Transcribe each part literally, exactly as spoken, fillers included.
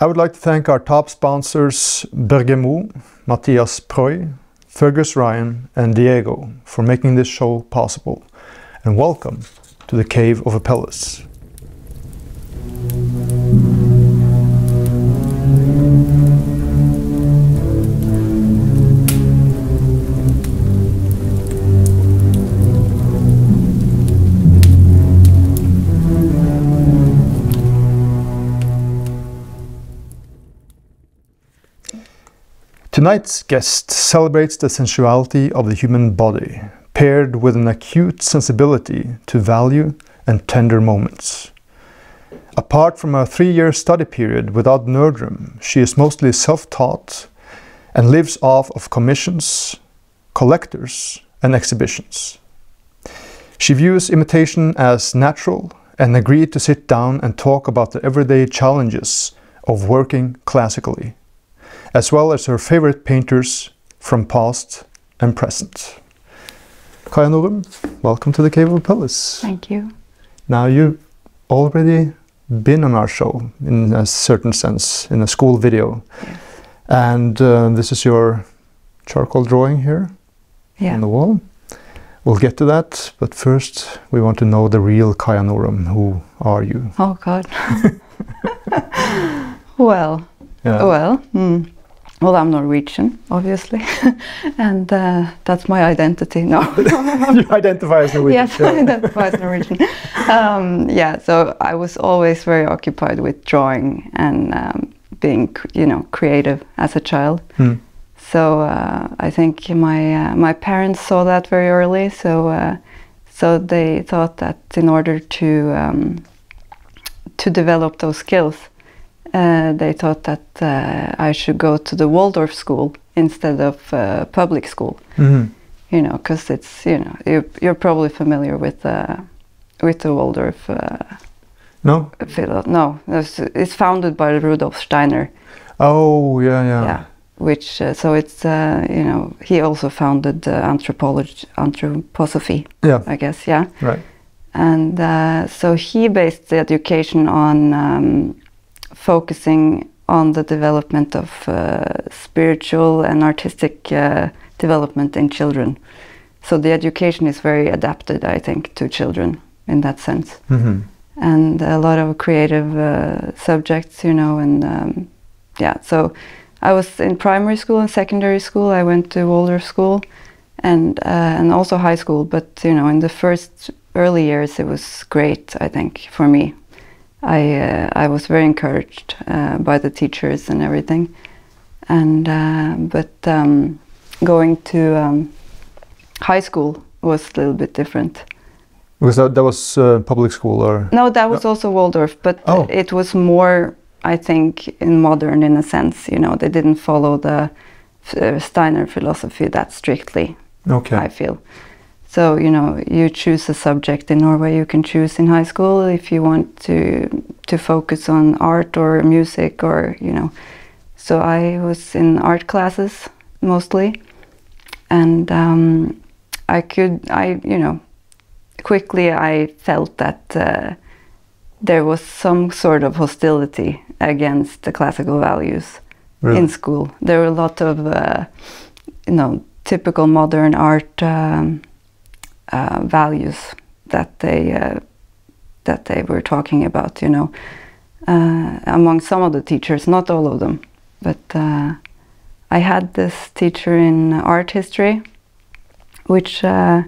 I would like to thank our top sponsors Børge Moe, Matthias Proy, Fergus Ryan and Diego for making this show possible, and welcome to the Cave of Apelles. Tonight's guest celebrates the sensuality of the human body, paired with an acute sensibility to value and tender moments. Apart from a three-year study period with Odd Nerdrum, she is mostly self-taught and lives off of commissions, collectors, and exhibitions. She views imitation as natural and agreed to sit down and talk about the everyday challenges of working classically, as well as her favorite painters from past and present. Kaja Norum, welcome to the Cave of Apelles. Thank you. Now, you've already been on our show in a certain sense, in a school video. Yes. And uh, this is your charcoal drawing here, yeah, on the wall. We'll get to that, but first we want to know the real Kaja Norum. Who are you? Oh God. Well, yeah. Well, mm. Well, I'm Norwegian, obviously, and uh, that's my identity. No, you identify as Norwegian. Yes, yeah. I identify as Norwegian. Um, yeah, so I was always very occupied with drawing and um, being, you know, creative as a child. Mm. So uh, I think my uh, my parents saw that very early. So uh, so they thought that in order to um, to develop those skills, Uh, they thought that uh, I should go to the Waldorf school instead of uh, public school, mm-hmm. you know, because it's, you know, you're, you're probably familiar with uh, with the Waldorf. Uh, no. Philo no, it's, it's founded by Rudolf Steiner. Oh yeah, yeah. Yeah, which uh, so it's uh, you know, he also founded uh, anthropology, Anthroposophy. Yeah. I guess, yeah. Right. And uh, so he based the education on. Um, focusing on the development of uh, spiritual and artistic uh, development in children. So the education is very adapted, I think, to children in that sense. Mm-hmm. And a lot of creative uh, subjects, you know, and um, yeah. So I was in primary school and secondary school. I went to Waldorf school and, uh, and also high school. But, you know, in the first early years, it was great, I think, for me. I, uh, I was very encouraged uh, by the teachers and everything, and uh, but um, going to um, high school was a little bit different. Was that that was uh, public school or? No, that was no. also Waldorf, but oh. it was more, I think, in modern in a sense. You know, they didn't follow the uh, Steiner philosophy that strictly. Okay. I feel. So, you know, you choose a subject in Norway, you can choose in high school if you want to to focus on art or music or, you know. So I was in art classes mostly, and um, I could, I, you know, quickly I felt that uh, there was some sort of hostility against the classical values. Really? In school. There were a lot of, uh, you know, typical modern art um, Uh, values that they uh, that they were talking about, you know, uh, among some of the teachers, not all of them. But uh, I had this teacher in art history, which uh,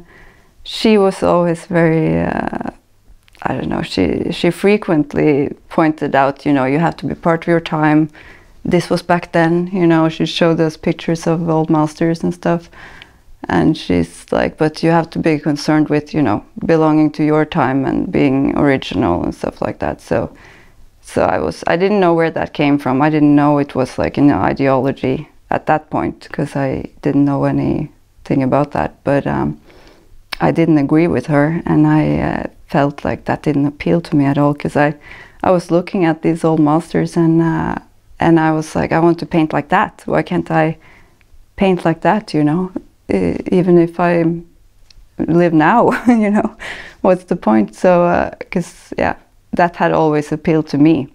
she was always very, uh, I don't know, she she frequently pointed out, you know, you have to be part of your time. This was back then, you know, she showed us pictures of old masters and stuff. And she's like, but you have to be concerned with, you know, belonging to your time and being original and stuff like that. So, so I was, I didn't know where that came from. I didn't know it was like an ideology at that point because I didn't know anything about that. But um, I didn't agree with her, and I uh, felt like that didn't appeal to me at all because I, I was looking at these old masters and uh, and I was like, I want to paint like that. Why can't I paint like that? You know. Even if I live now, you know, what's the point? So, because, uh, yeah, that had always appealed to me.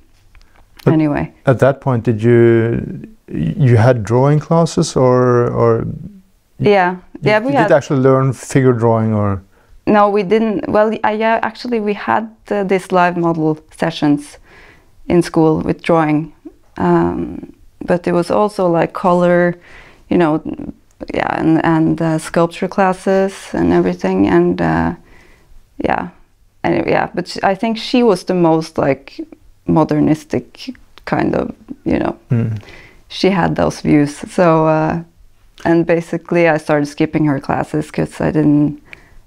anyway. At that point, did you you had drawing classes or or? Yeah, yeah, we had. Did actually learn figure drawing or? No, we didn't. Well, I, yeah, actually, we had uh, these live model sessions in school with drawing, um, but there was also like color, you know, yeah, and and uh, sculpture classes and everything, and uh, yeah, and yeah. But I think she was the most like modernistic kind of, you know, mm. she had those views. So, uh, and basically, I started skipping her classes because I didn't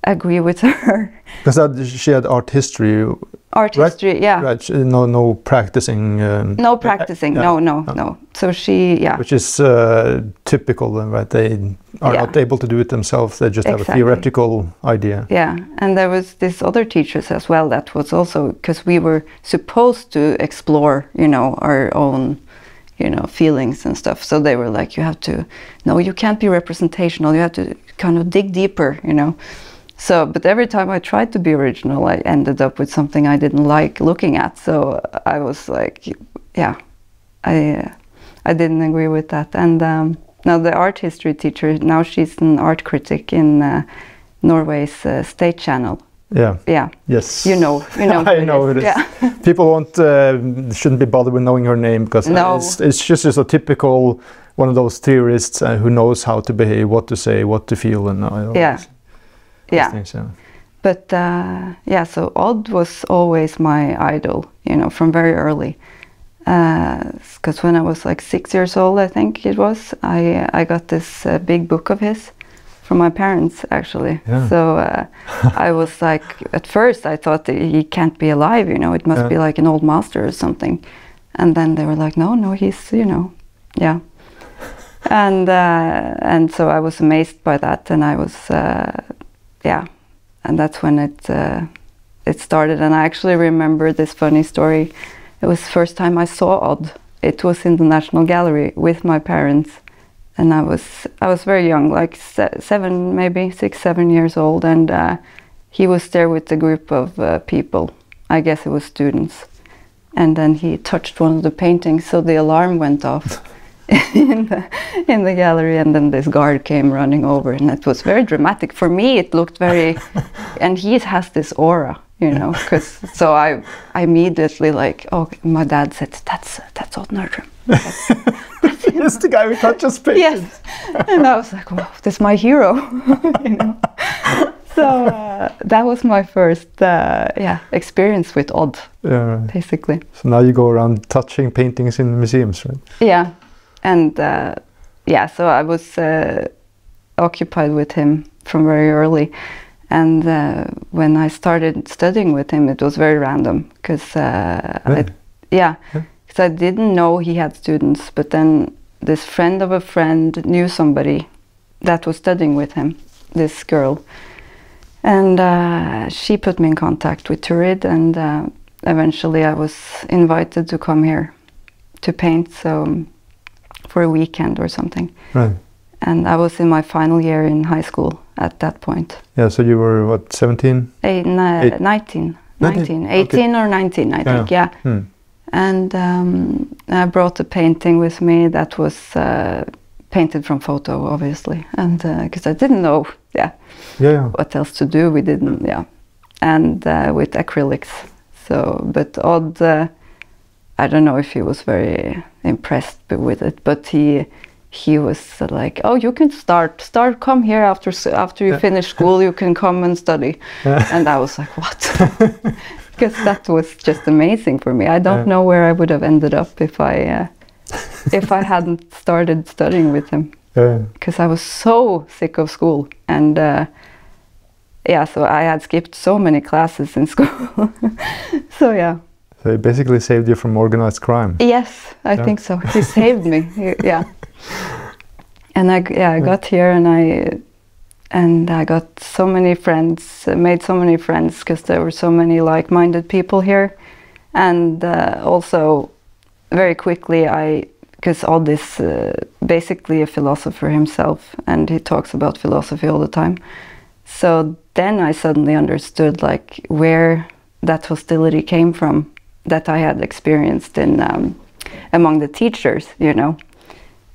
agree with her. Because she had art history. Art right? history, yeah. Right. No, no practicing. Um, no practicing. Uh, no, no, no, no. So she, yeah. Which is uh, typical, then, right? They are yeah. not able to do it themselves. They just exactly. have a theoretical idea. Yeah, and there was this other teachers as well. That was also because we were supposed to explore, you know, our own, you know, feelings and stuff. So they were like, you have to, no, you can't be representational. You have to kind of dig deeper, you know. So, but every time I tried to be original, I ended up with something I didn't like looking at. So I was like, yeah, I uh, I didn't agree with that. And um, now the art history teacher, now she's an art critic in uh, Norway's uh, state channel. Yeah. Yeah. Yes. You know. You know. I know it is. Yeah. People won't uh, shouldn't be bothered with knowing her name because no. it's, it's just just a typical one of those theorists uh, who knows how to behave, what to say, what to feel, and all yeah. This. Yeah, things, yeah, but uh, yeah, so Odd was always my idol, you know, from very early. Because uh, when I was like six years old, I think it was, I I got this uh, big book of his from my parents, actually. Yeah. So uh, I was like, at first I thought that he can't be alive, you know, it must yeah. be like an old master or something. And then they were like, no, no, he's, you know, yeah. And, uh, and so I was amazed by that, and I was... Uh, yeah, and that's when it uh, it started. And I actually remember this funny story. It was the first time I saw Odd. It was in the National Gallery with my parents, and I was I was very young, like se seven, maybe six, seven years old. And uh, he was there with a group of uh, people. I guess it was students. And then he touched one of the paintings, so the alarm went off. in, the, in the gallery, and then this guard came running over, and it was very dramatic. For me, it looked very, and he has this aura, you know, because, so I, I immediately like, oh, my dad said, that's, that's Odd Nerdrum. That's, that's him. That's the guy who touches paintings. Yes, and I was like, wow, that's my hero, you know. So uh, that was my first uh, yeah, experience with Odd, yeah, right. basically. So now you go around touching paintings in museums, right? Yeah. And uh, yeah, so I was uh, occupied with him from very early. And uh, when I started studying with him, it was very random. Because uh, really? yeah, because yeah. I didn't know he had students. But then this friend of a friend knew somebody that was studying with him, this girl. And uh, she put me in contact with Turid. And uh, eventually I was invited to come here to paint. So... for a weekend or something. Right. And I was in my final year in high school at that point. Yeah, so you were, what, seventeen? Eight, Eight. nineteen. nineteen. eighteen okay. or nineteen, I yeah. think, yeah. Hmm. And um, I brought a painting with me that was uh, painted from photo, obviously. And because uh, I didn't know, yeah, yeah, yeah, what else to do. We didn't, yeah. And uh, with acrylics. So, but Odd... Uh, I don't know if he was very impressed with it, but he he was like, "Oh, you can start, start, come here after after you yeah. finish school. You can come and study." Yeah. And I was like, "What?" Because that was just amazing for me. I don't yeah. know where I would have ended up if I uh, if I hadn't started studying with him. Because yeah. I was so sick of school, and uh, yeah, so I had skipped so many classes in school. So yeah. So he basically saved you from organized crime. Yes, I yeah. think so. He saved me. He, yeah. And I yeah I got here and I and I got so many friends, made so many friends because there were so many like-minded people here, and uh, also very quickly I because all this uh, basically a philosopher himself, and he talks about philosophy all the time. So then I suddenly understood like where that hostility came from. That I had experienced in um, among the teachers, you know.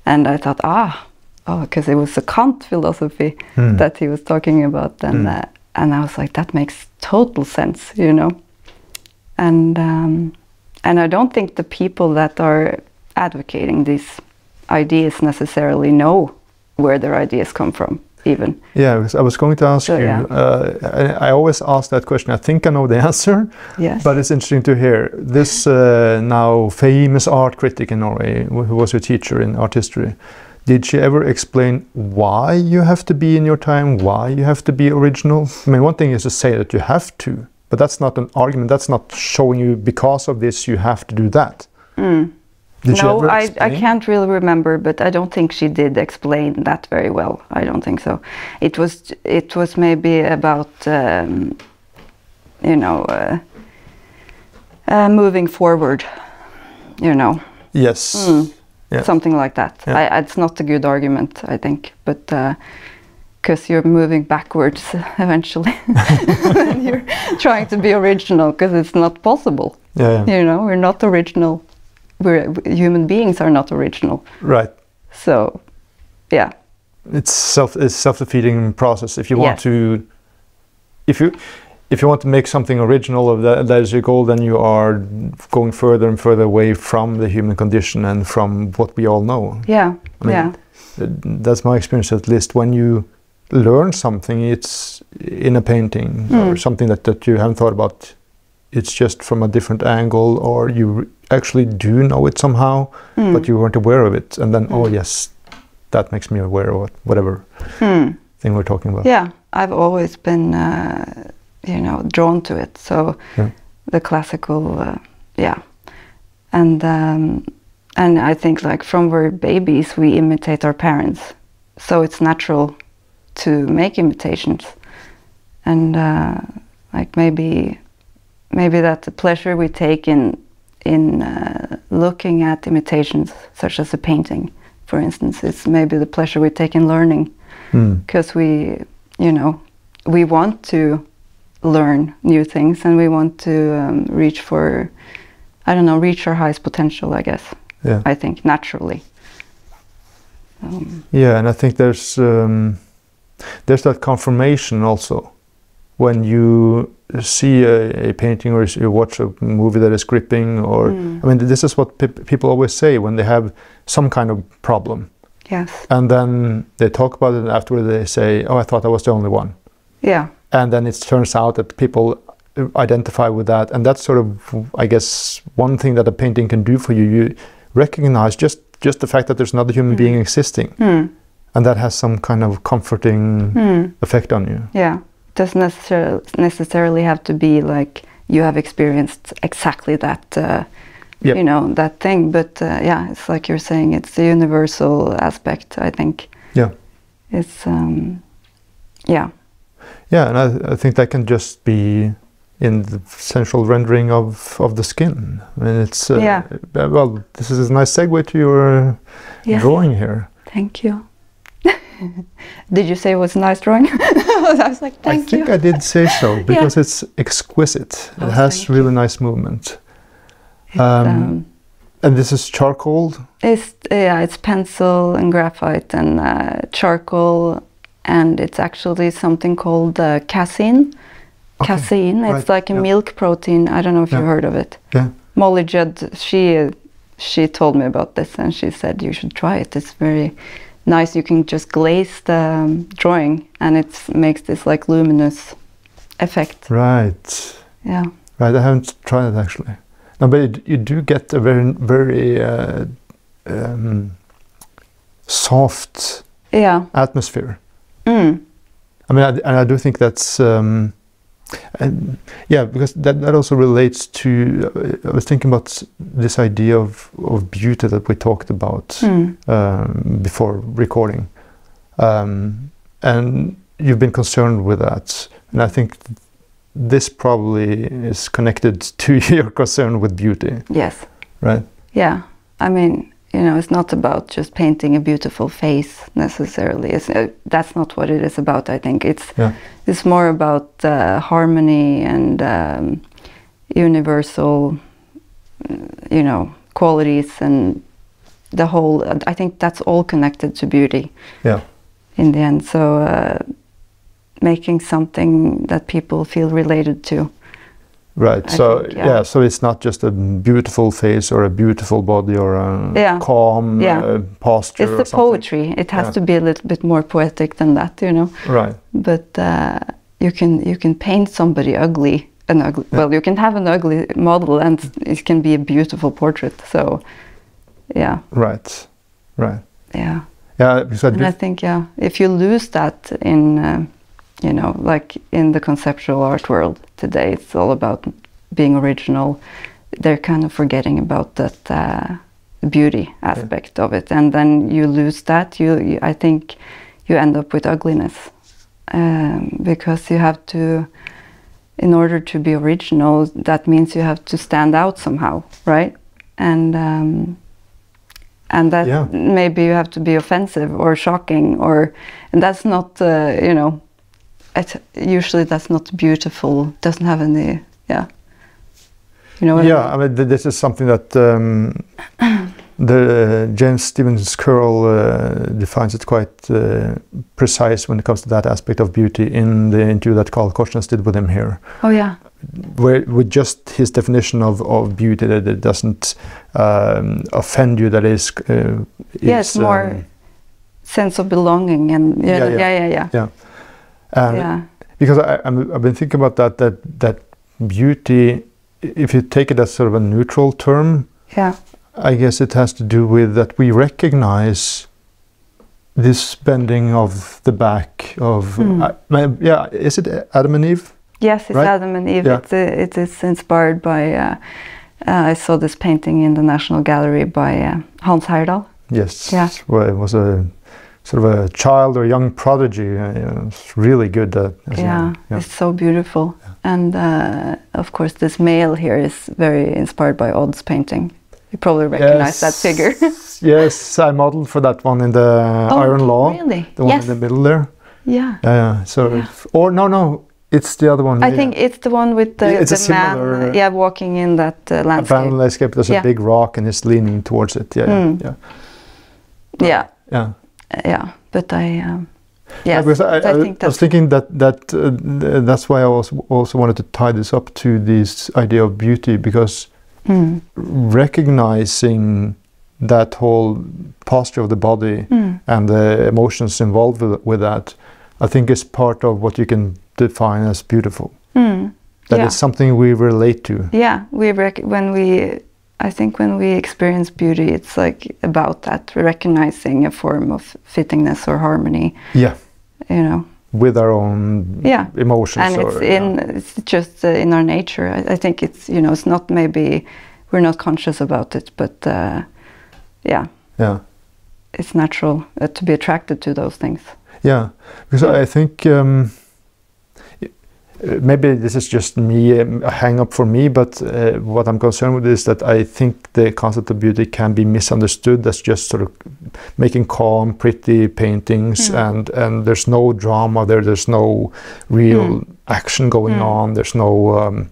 And I thought, ah, oh, because it was the Kant philosophy mm. that he was talking about. And, mm. uh, and I was like, that makes total sense, you know. And, um, and I don't think the people that are advocating these ideas necessarily know where their ideas come from, even. Yeah, I was going to ask so, you, yeah. uh, I, I always ask that question. I think I know the answer, yes. but it's interesting to hear. This uh, now famous art critic in Norway, who was your teacher in art history, did she ever explain why you have to be in your time, why you have to be original? I mean, one thing is to say that you have to, but that's not an argument, that's not showing you because of this you have to do that. Mm. Did no, I, I can't really remember, but I don't think she did explain that very well. I don't think so. It was it was maybe about um, you know uh, uh, moving forward, you know. Yes. Mm, yeah. Something like that. Yeah. I, it's not a good argument, I think, but because uh, you're moving backwards eventually, and you're trying to be original because it's not possible. Yeah, yeah. You know, we're not original. We're, human beings are not original. Right. So, yeah. It's self it's self-defeating process. If you want yeah. to, if you, if you want to make something original of that, that is your goal, then you are going further and further away from the human condition and from what we all know. Yeah. I mean, yeah. That's my experience, at least. When you learn something, it's in a painting mm. or something that that you haven't thought about. It's just from a different angle, or you actually do know it somehow, mm. but you weren't aware of it. And then, mm. oh yes, that makes me aware of whatever mm. thing we're talking about. Yeah, I've always been, uh, you know, drawn to it. So yeah. the classical, uh, yeah. And, um, and I think like from we're babies, we imitate our parents. So it's natural to make imitations. And uh, like maybe... Maybe that the pleasure we take in in uh, looking at imitations, such as a painting, for instance, is maybe the pleasure we take in learning, because mm. we, you know, we want to learn new things and we want to um, reach for, I don't know, reach our highest potential, I guess. Yeah. I think naturally. Um, yeah, and I think there's um, there's that confirmation also when you see a, a painting or you watch a movie that is gripping, or mm. I mean, this is what pe people always say when they have some kind of problem. Yes. And then they talk about it, and afterward they say, "Oh, I thought I was the only one." Yeah. And then it turns out that people identify with that, and that's sort of, I guess, one thing that a painting can do for you. You recognize just just the fact that there's another human mm. being existing, mm. and that has some kind of comforting mm. effect on you. Yeah. Doesn't necessarily necessarily have to be like you have experienced exactly that, uh, yep. you know, that thing. But uh, yeah, it's like you're saying, it's the universal aspect, I think. Yeah. It's, um, yeah. Yeah, and I, I think that can just be in the central rendering of, of the skin. I mean, it's, uh, yeah. well, this is a nice segue to your yes. drawing here. Thank you. Did you say it was a nice drawing? I was like, thank you. I think I did say so, because yeah. it's exquisite. Oh, it has really you. nice movement. It, um, um, and this is charcoal? It's, yeah, it's pencil and graphite and uh, charcoal. And it's actually something called uh, casein. Okay. Casein, right. It's like a yeah. milk protein. I don't know if yeah. you've heard of it. Yeah. Molly Judd, she, she told me about this, and she said, you should try it. It's very... nice. You can just glaze the um, drawing, and it makes this like luminous effect. Right. Yeah. Right. I haven't tried it actually. No, but it, you do get a very, very uh, um, soft yeah. atmosphere. Mm. I mean, I, and I do think that's um, and yeah, because that that also relates to. I was thinking about this idea of of beauty that we talked about mm. um, before recording, um, and you've been concerned with that, and I think this probably is connected to your concern with beauty. Yes. Right. Yeah, I mean, you know, it's not about just painting a beautiful face necessarily. It's, uh, that's not what it is about, I think. It's, yeah. it's more about uh, harmony and um, universal, you know, qualities and the whole, I think that's all connected to beauty. Yeah. In the end, so uh, making something that people feel related to. Right. I so think, yeah. yeah. So it's not just a beautiful face or a beautiful body or a yeah. calm yeah. Uh, posture. It's or the something. Poetry. It has yeah. to be a little bit more poetic than that, you know. Right. But uh, you can you can paint somebody ugly, an ugly. Yeah. Well, you can have an ugly model, and it can be a beautiful portrait. So, yeah. Right. Right. Yeah. Yeah. And I think yeah, if you lose that in. Uh, You know, like in the conceptual art world today, it's all about being original. They're kind of forgetting about that uh, beauty aspect yeah. of it, and then you lose that. You, you I think, you end up with ugliness um, because you have to, in order to be original, that means you have to stand out somehow, right? And um, and that yeah. maybe you have to be offensive or shocking, or and that's not uh, you know. It, usually that's not beautiful, doesn't have any, yeah. You know what yeah, I mean? I mean, th this is something that um, the uh, James Stevens Curl uh, defines it quite uh, precise when it comes to that aspect of beauty in the interview that Carl Kostner did with him here. Oh, yeah. Where, with just his definition of, of beauty, that it doesn't um, offend you, that is... Uh, yeah, it's, it's more um, sense of belonging and... Yeah, yeah, yeah, yeah. yeah, yeah. yeah. Um, yeah. Because I, I'm, I've been thinking about that, that that beauty, if you take it as sort of a neutral term, yeah. I guess it has to do with that we recognize this bending of the back of, mm. I, yeah, is it Adam and Eve? Yes, it's right? Adam and Eve. Yeah. It's a, it is inspired by, uh, uh, I saw this painting in the National Gallery by uh, Hans Heyerdahl. Yes, yeah. Well, it was a... sort of a child or young prodigy. Uh, you know, it's really good. Uh, yeah, yeah, it's so beautiful. Yeah. And uh, of course, this male here is very inspired by Odd's painting. You probably recognize yes. that figure. Yes, I modeled for that one in the oh, Iron Law. Really? The one yes. in the middle there. Yeah. Yeah. Uh, so, yeah. If, or no, no, it's the other one. I yeah. think it's the one with the, it's the a similar, man. Uh, yeah, walking in that uh, landscape. Abandoned landscape. There's yeah. a big rock, and it's leaning towards it. Yeah. Mm. Yeah. Yeah. Yeah. yeah. Yeah, but I, um, yes, yeah, because I, I, I think that's I was thinking that that uh, th that's why I also also wanted to tie this up to this idea of beauty, because mm. recognizing that whole posture of the body mm. and the emotions involved with, with that, I think is part of what you can define as beautiful. Mm. That yeah. is something we relate to. Yeah, we rec when we. I think when we experience beauty, it's like about that, recognizing a form of fittingness or harmony. Yeah. You know. With our own yeah. emotions. And or, it's, in, yeah. it's just uh, in our nature. I, I think it's, you know, it's not maybe, we're not conscious about it, but uh, yeah. Yeah. It's natural uh, to be attracted to those things. Yeah. Because yeah. I think... Um, maybe this is just me, um, a hang-up for me, but uh, what I'm concerned with is that I think the concept of beauty can be misunderstood as just sort of making calm, pretty paintings, mm. and, and there's no drama there, there's no real mm. action going mm. on, there's no um,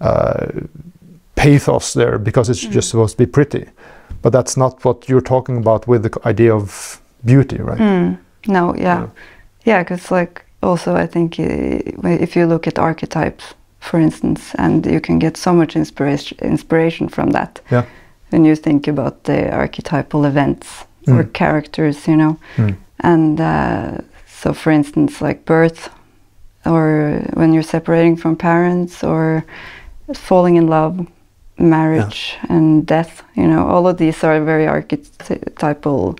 uh, pathos there, because it's mm. just supposed to be pretty. But that's not what you're talking about with the idea of beauty, right? Mm. No, yeah. Yeah, because yeah, like, also, I think if you look at archetypes, for instance, and you can get so much inspiration inspiration from that. Yeah. When you think about the archetypal events mm. or characters, you know, mm. and uh, so for instance, like birth, or when you're separating from parents, or falling in love, marriage, yeah. and death. You know, all of these are very archetypal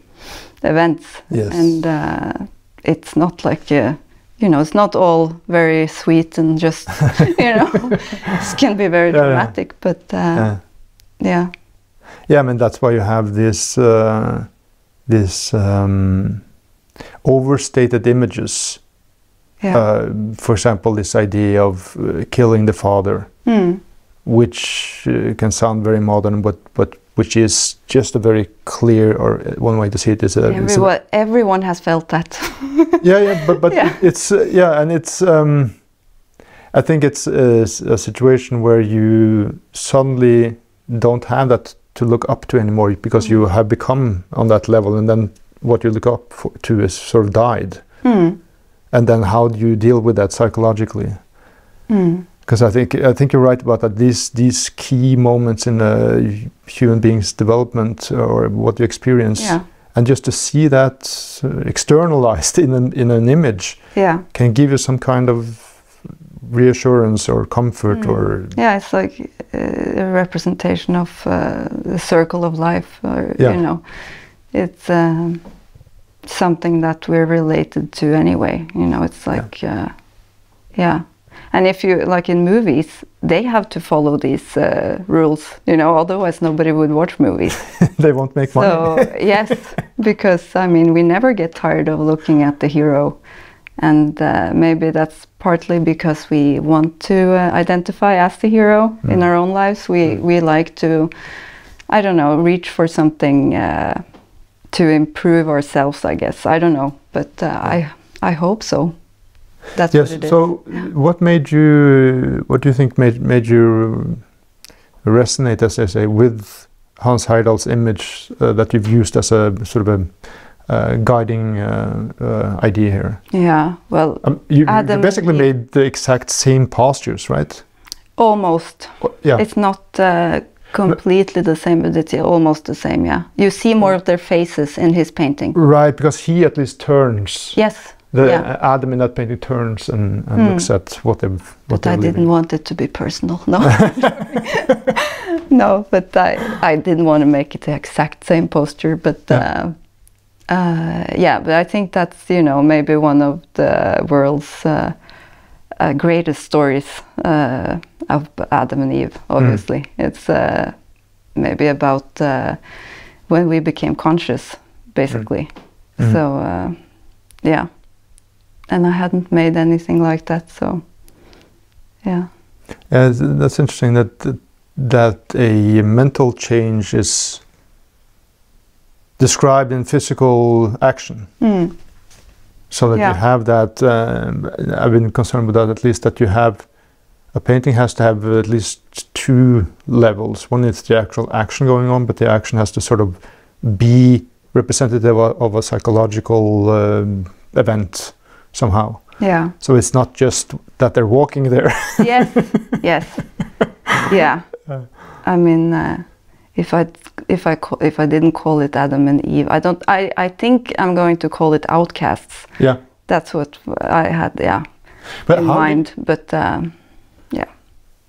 events, yes. and uh, it's not like a you know, it's not all very sweet and just, you know, it can be very yeah, dramatic, yeah. but uh, yeah. yeah. Yeah, I mean, that's why you have this, uh, this um, overstated images. Yeah. Uh, for example, this idea of uh, killing the father, mm. which uh, can sound very modern, but, but which is just a very clear, or one way to see it is a... Everyone, a, everyone has felt that. yeah, yeah, but, but yeah. it's, uh, yeah, and it's, um, I think it's a, a situation where you suddenly don't have that to look up to anymore, because mm. you have become on that level, and then what you look up for, to is sort of died. Mm. And then how do you deal with that psychologically? Because mm. I think I think you're right about that. These these key moments in a human being's development, or what you experience, yeah. and just to see that uh, externalized in an in an image, yeah. can give you some kind of reassurance or comfort, mm. or yeah, it's like a representation of uh, the circle of life, or yeah. you know, it's uh, something that we're related to anyway. You know, it's like yeah, uh, yeah. And if you, like in movies, they have to follow these uh, rules, you know, otherwise nobody would watch movies. They won't make money. So, yes, because, I mean, we never get tired of looking at the hero. And uh, maybe that's partly because we want to uh, identify as the hero mm. in our own lives. We, we like to, I don't know, reach for something uh, to improve ourselves, I guess. I don't know, but uh, I, I hope so. That's yes. What so, what made you? What do you think made made you resonate, as I say, with Hans Heyerdahl's image uh, that you've used as a sort of a uh, guiding uh, uh, idea here? Yeah. Well, um, you, Adam, you basically made the exact same postures, right? Almost. Well, yeah. It's not uh, completely the same, but it's almost the same. Yeah. You see more of their faces in his painting. Right, because he at least turns. Yes. The yeah. Adam in that painting turns and, and mm. looks at what they've what But they're I didn't living. want it to be personal, no. No, but I, I didn't want to make it the exact same posture, but yeah. Uh, uh, yeah, but I think that's, you know, maybe one of the world's uh, uh, greatest stories uh, of Adam and Eve, obviously. Mm. It's uh, maybe about uh, when we became conscious, basically. Mm. So, uh, yeah. And I hadn't made anything like that, so yeah. Uh, that's interesting that that a mental change is described in physical action. Mm. So that yeah. you have that. Um, I've been concerned with that, at least that you have a painting has to have at least two levels. One is the actual action going on, but the action has to sort of be representative of, of a psychological um, event. Somehow. Yeah. So it's not just that they're walking there. Yes. Yes. Yeah. I mean, uh, if I if I if I didn't call it Adam and Eve, I don't. I I think I'm going to call it Outcasts. Yeah. That's what I had. Yeah. But in mind. Do, but um, yeah.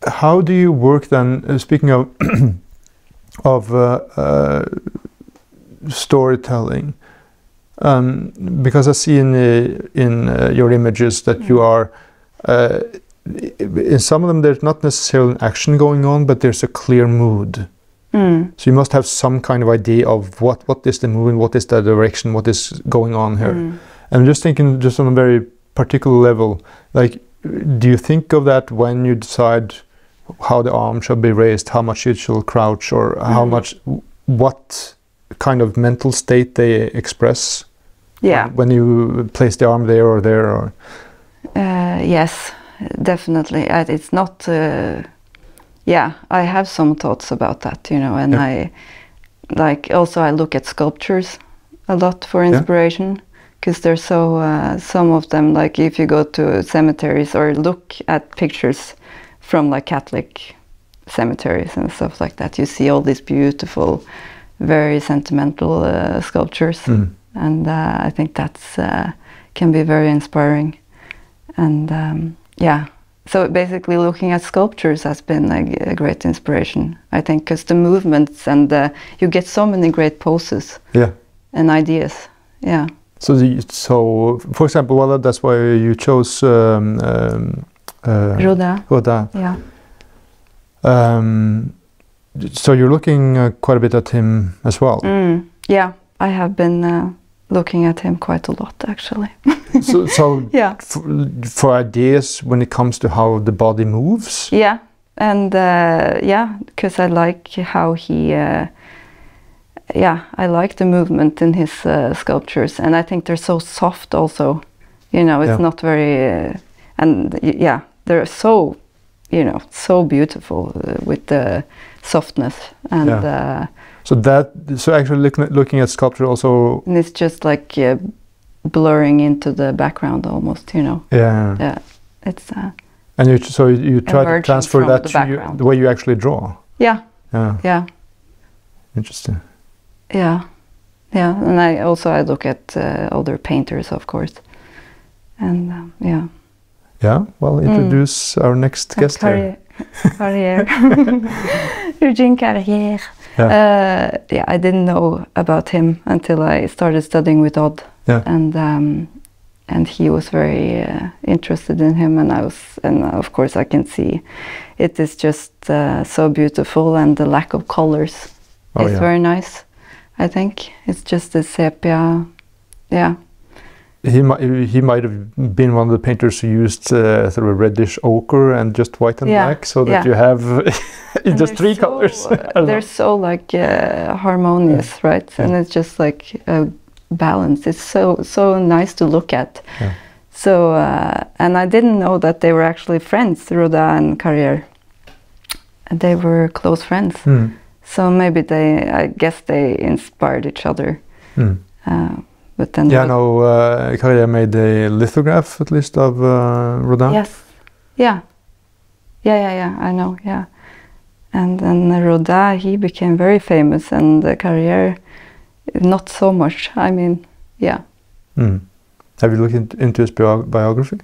How do you work then? Uh, speaking of of uh, uh, storytelling. Um, because I see in the, in uh, your images that mm. you are uh, in some of them there's not necessarily an action going on, but there's a clear mood. Mm. So you must have some kind of idea of what what is the mood and what is the direction, what is going on here. Mm. And I'm just thinking, just on a very particular level, like, do you think of that when you decide how the arm shall be raised, how much it shall crouch, or mm. how much what kind of mental state they express, yeah, when, when you place the arm there or there, or uh, yes, definitely. It's not uh, yeah, I have some thoughts about that, you know, and yeah. I like also I look at sculptures a lot for inspiration, because yeah. they're so uh, some of them, like if you go to cemeteries or look at pictures from like Catholic cemeteries and stuff like that, you see all these beautiful, very sentimental uh, sculptures, mm. and uh, I think that's uh, can be very inspiring. And um, yeah, so basically looking at sculptures has been a, a great inspiration, I think, because the movements and uh, you get so many great poses, yeah, and ideas, yeah. So, the, so for example, well, that's why you chose um, um, uh, Rodin. Rodin, yeah. Um, So you're looking uh, quite a bit at him as well. Mm, yeah, I have been uh, looking at him quite a lot, actually. so so yeah. for, for ideas when it comes to how the body moves? Yeah, and uh, yeah, because I like how he, uh, yeah, I like the movement in his uh, sculptures. And I think they're so soft also, you know, it's yeah. not very, uh, and yeah, they're so, you know, so beautiful uh, with the softness and yeah. uh, so that so actually looking at, looking at sculpture also, and it's just like uh, blurring into the background almost, you know. Yeah, yeah. It's uh, and you so you try to transfer that the to you, the way you actually draw. Yeah, yeah, yeah. Interesting. Yeah, yeah, and I also I look at uh, older painters, of course, and um, yeah. Yeah, well, introduce mm. our next guest Carrière. Here. Carrière. Eugène Carrière. Yeah. Uh, yeah, I didn't know about him until I started studying with Odd. Yeah. And um, and he was very uh, interested in him, and I was, and of course I can see, it is just uh, so beautiful, and the lack of colors oh, is yeah. very nice. I think it's just the sepia, yeah. He might he might have been one of the painters who used uh, sort of a reddish ochre and just white and yeah, black, so that yeah. you have just three so, colors. They're know. so like uh, harmonious, yeah. right? Yeah. And it's just like a balance. It's so so nice to look at. Yeah. So uh, and I didn't know that they were actually friends, Rodin and Carrière. They were close friends. Mm. So maybe they, I guess they inspired each other. Mm. Uh, But then yeah, no, uh, Carrière made a lithograph, at least, of uh, Rodin. Yes. Yeah. Yeah, yeah, yeah, I know, yeah. And then Rodin, he became very famous, and uh, Carrière, not so much. I mean, yeah. Mm. Have you looked into his bio biography?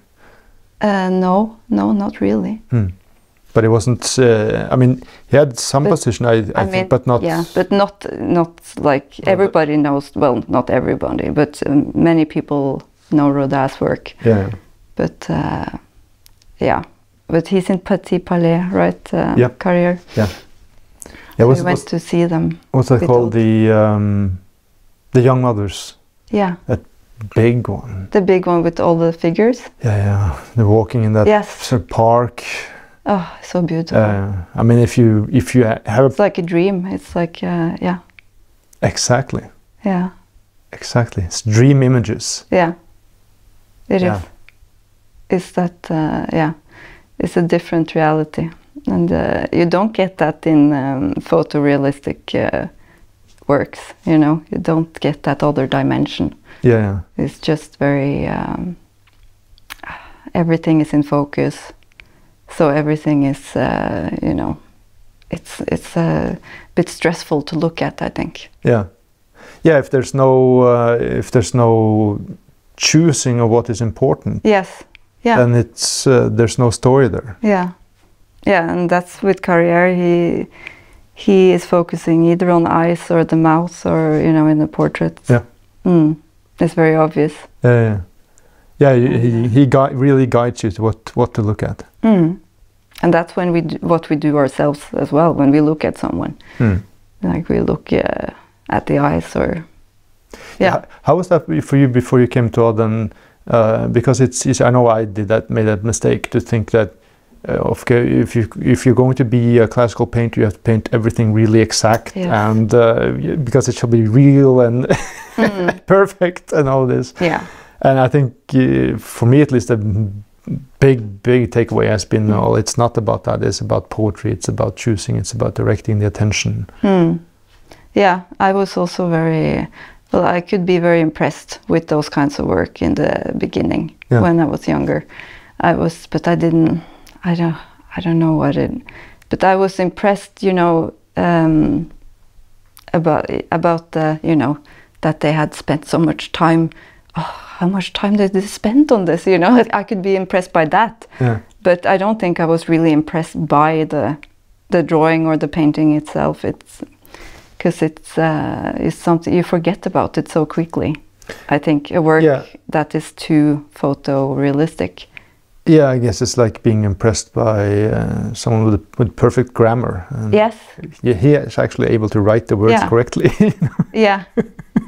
Uh, no, no, not really. Mm. But it wasn't, uh, I mean, he had some but, position, I, I, I think, mean, but not... Yeah, but not, not like everybody knows, well, not everybody, but um, many people know Rodin's work. Yeah. But, uh, yeah, but he's in Petit Palais, right, uh, yeah. Carrière? Yeah. Yeah, was, we went was, to see them. What's that called? The, um, the Young Mothers. Yeah. That big one. The big one with all the figures. Yeah, yeah. They're walking in that yes. sort of park. Oh, so beautiful. Uh, I mean, if you if you have, it's like a dream. It's like uh, yeah. Exactly. Yeah. Exactly. It's dream images. Yeah. It yeah. is. It's that uh, yeah. It's a different reality, and uh, you don't get that in um, photorealistic uh, works. You know, you don't get that other dimension. Yeah. yeah. It's just very. Um, everything is in focus. So everything is, uh, you know, it's it's a bit stressful to look at, I think. Yeah, yeah. If there's no uh, if there's no choosing of what is important. Yes. Yeah. Then it's uh, there's no story there. Yeah, yeah, and that's with Carrière. He he is focusing either on eyes or the mouth, or you know, in the portraits. Yeah. Mm. It's very obvious. Yeah. yeah. Yeah, he, he gui really guides you to what, what to look at. Mm. And that's when we do, what we do ourselves as well, when we look at someone. Mm. Like we look uh, at the eyes or... Yeah. How, how was that for you before you came to Odd? Uh, because it's, it's, I know I did that, made that mistake to think that uh, okay, if, you, if you're going to be a classical painter, you have to paint everything really exact. Yes. And uh, because it should be real and mm. perfect and all this. Yeah. And I think, uh, for me at least, a big, big takeaway has been, no, it's not about that, it's about poetry, it's about choosing, it's about directing the attention. Mm. Yeah, I was also very, well, I could be very impressed with those kinds of work in the beginning, yeah. when I was younger. I was, but I didn't, I don't, I don't know what it, but I was impressed, you know, um, about, about the, you know, that they had spent so much time. Oh, how much time did they spend on this? You know, I could be impressed by that, yeah. but I don't think I was really impressed by the the drawing or the painting itself. It's because it's uh, it's something you forget about it so quickly. I think a work yeah. that is too photorealistic. Yeah, I guess it's like being impressed by uh, someone with, with perfect grammar. And yes. Yeah, he is actually able to write the words yeah. correctly. You know? Yeah,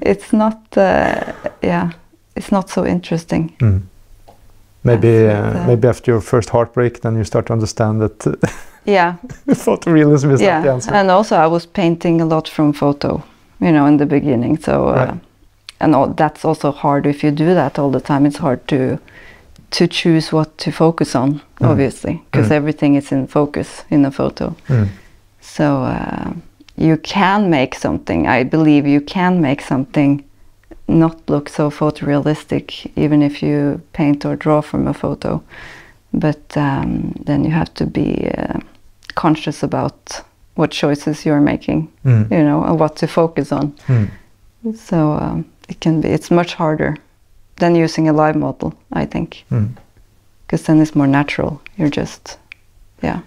it's not. Uh, yeah. It's not so interesting. Mm. Maybe uh, uh, maybe after your first heartbreak, then you start to understand that uh, yeah. photorealism is yeah. not the answer. And also I was painting a lot from photo, you know, in the beginning. So uh, right. and all, that's also hard if you do that all the time. It's hard to to choose what to focus on, mm. obviously, because mm. everything is in focus in a photo. Mm. So uh, you can make something, I believe you can make something not look so photorealistic, even if you paint or draw from a photo. But um, then you have to be uh, conscious about what choices you're making, mm. you know, and what to focus on. Mm. So um, it can be, it's much harder than using a live model, I think, because mm. then it's more natural. You're just, yeah.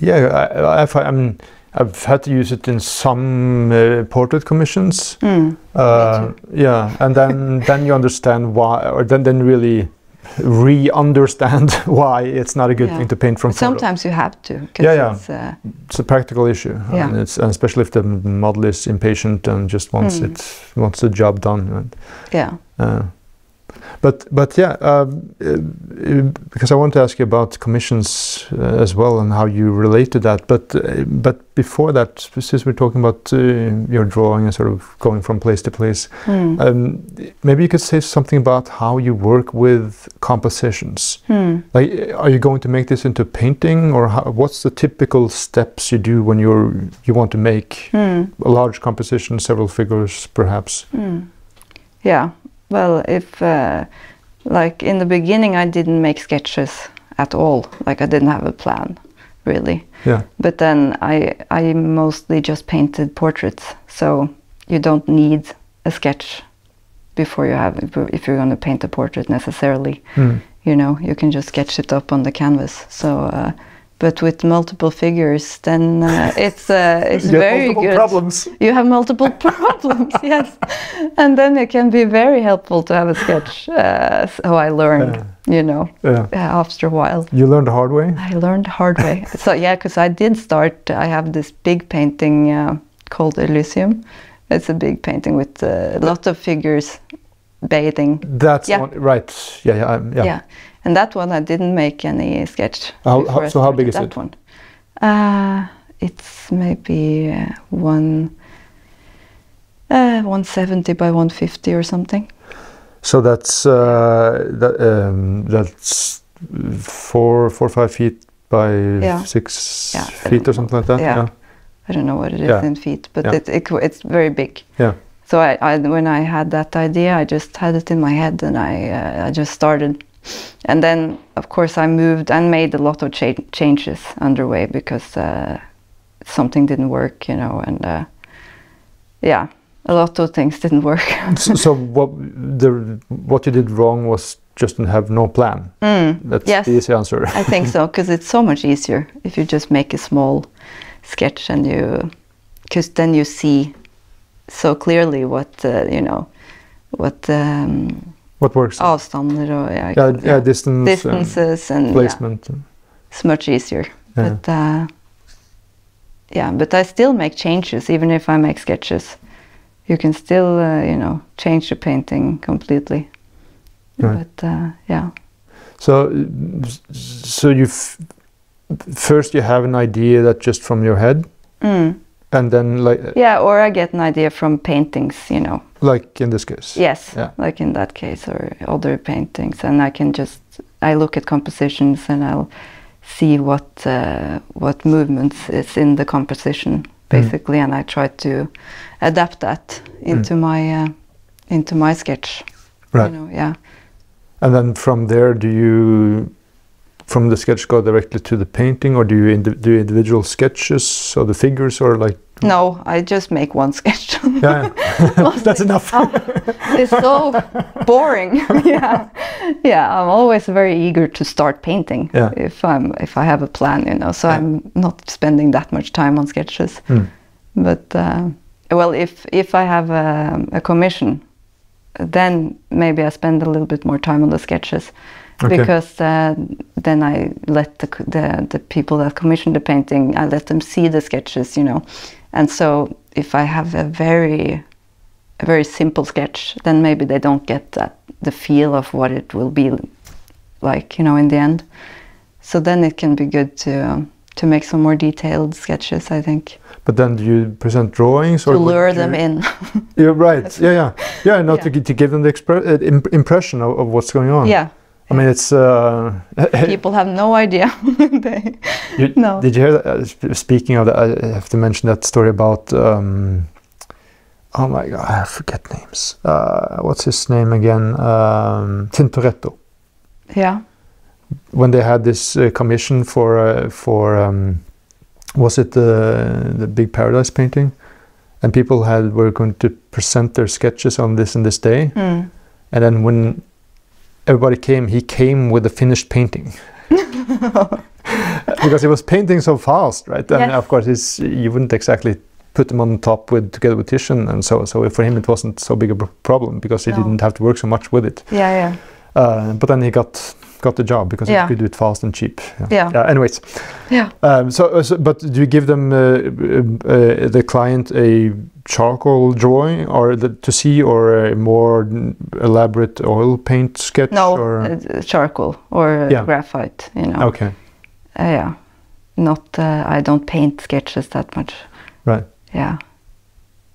Yeah, I, I, I'm, I've had to use it in some uh, portrait commissions. Mm. Uh, yeah, and then then you understand why, or then then really. re-understand why it's not a good yeah. thing to paint from photo. Sometimes you have to. Yeah, yeah. It's, uh, it's a practical issue, yeah. and, it's, and especially if the model is impatient and just wants mm. it wants the job done. Right? Yeah. Uh, but but yeah, uh, because I want to ask you about commissions uh, as well and how you relate to that. But uh, but before that, since we're talking about uh, your drawing and sort of going from place to place, mm. um, maybe you could say something about how you work with compositions. Mm. Like, are you going to make this into painting, or how, what's the typical steps you do when you're you want to make mm. a large composition, several figures, perhaps? Mm. Yeah. Well, if, uh, like in the beginning, I didn't make sketches at all. Like I didn't have a plan, really. Yeah. But then I, I mostly just painted portraits. So you don't need a sketch before you have, if you're going to paint a portrait necessarily. Mm. You know, you can just sketch it up on the canvas. So, uh, but with multiple figures, then uh, it's uh, it's you very good. You have multiple problems. You have multiple problems, yes. And then it can be very helpful to have a sketch. Uh, so I learned, uh, you know, yeah. after a while. You learned the hard way? I learned the hard way. So yeah, because I did start, I have this big painting uh, called Elysium. It's a big painting with a uh, lot of figures bathing. That's yeah. one, right, yeah, yeah. yeah. yeah. And that one I didn't make any sketch. How, how, so how big is that it? One. Uh, it's maybe uh, one uh, one seventy by one fifty or something. So that's uh, that, um, that's four four five feet by yeah. six yeah, feet or something like that. Yeah. yeah, I don't know what it is yeah. in feet, but yeah. it, it it's very big. Yeah. So I, I when I had that idea, I just had it in my head, and I uh, I just started. And then, of course, I moved and made a lot of cha changes underway because uh, something didn't work, you know, and uh, yeah, a lot of things didn't work. so, so what the what you did wrong was just to have no plan. Mm, That's yes, the easy answer. I think so, because it's so much easier if you just make a small sketch and you, because then you see so clearly what uh, you know, what. Um, What works? Avstander or yeah, yeah, yeah, yeah. Distance, distances and, and placement. Yeah. It's much easier. Yeah. But uh, yeah, but I still make changes even if I make sketches. You can still uh, you know, change the painting completely. Right. But uh, yeah. So so you f first you have an idea that just from your head. Mm. And then like yeah, or I get an idea from paintings, you know. Like in this case? Yes, yeah. like in that case, or other paintings. And I can just, I look at compositions and I'll see what uh, what movements is in the composition, basically. Mm. And I try to adapt that into mm. my uh, into my sketch. Right. You know, yeah. And then from there, do you, from the sketch go directly to the painting, or do you ind do individual sketches or the figures, or like? No, I just make one sketch. Yeah, yeah. That's enough. Oh, it's so boring. yeah, yeah. I'm always very eager to start painting yeah. if I'm if I have a plan, you know. So yeah. I'm not spending that much time on sketches. Mm. But uh, well, if if I have a, a commission, then maybe I spend a little bit more time on the sketches. Okay. Because uh, then I let the, the the people that commissioned the painting, I let them see the sketches, you know. And so if I have a very a very simple sketch, then maybe they don't get that, the feel of what it will be like, you know, in the end. So then it can be good to um, to make some more detailed sketches, I think. But then do you present drawings? Or to lure them you... in. You're right, yeah, yeah. Yeah, not yeah. To, to give them the exp uh, imp impression of, of what's going on. Yeah. I mean, it's uh, people have no idea. they, you, no. Did you hear that? Uh, speaking of that, I have to mention that story about. Um, oh my God, I forget names. Uh, what's his name again? Um, Tintoretto. Yeah. When they had this uh, commission for uh, for um, was it the the Big Paradise painting, and people had were going to present their sketches on this and this day, mm. and then when. Everybody came, he came with a finished painting. Because he was painting so fast, right? Yes. And of course, it's, you wouldn't exactly put them on top with together with Titian and so so for him it wasn't so big a problem because he no. didn't have to work so much with it. Yeah, yeah. Uh, but then he got got the job because yeah. he could do it fast and cheap. Yeah. yeah. yeah anyways. Yeah. Um, so, so, but do you give them uh, uh, the client a charcoal drawing or the, to see or a more elaborate oil paint sketch? No, or? Uh, charcoal or yeah. graphite, you know. Okay. Uh, yeah. Not, uh, I don't paint sketches that much. Right. Yeah.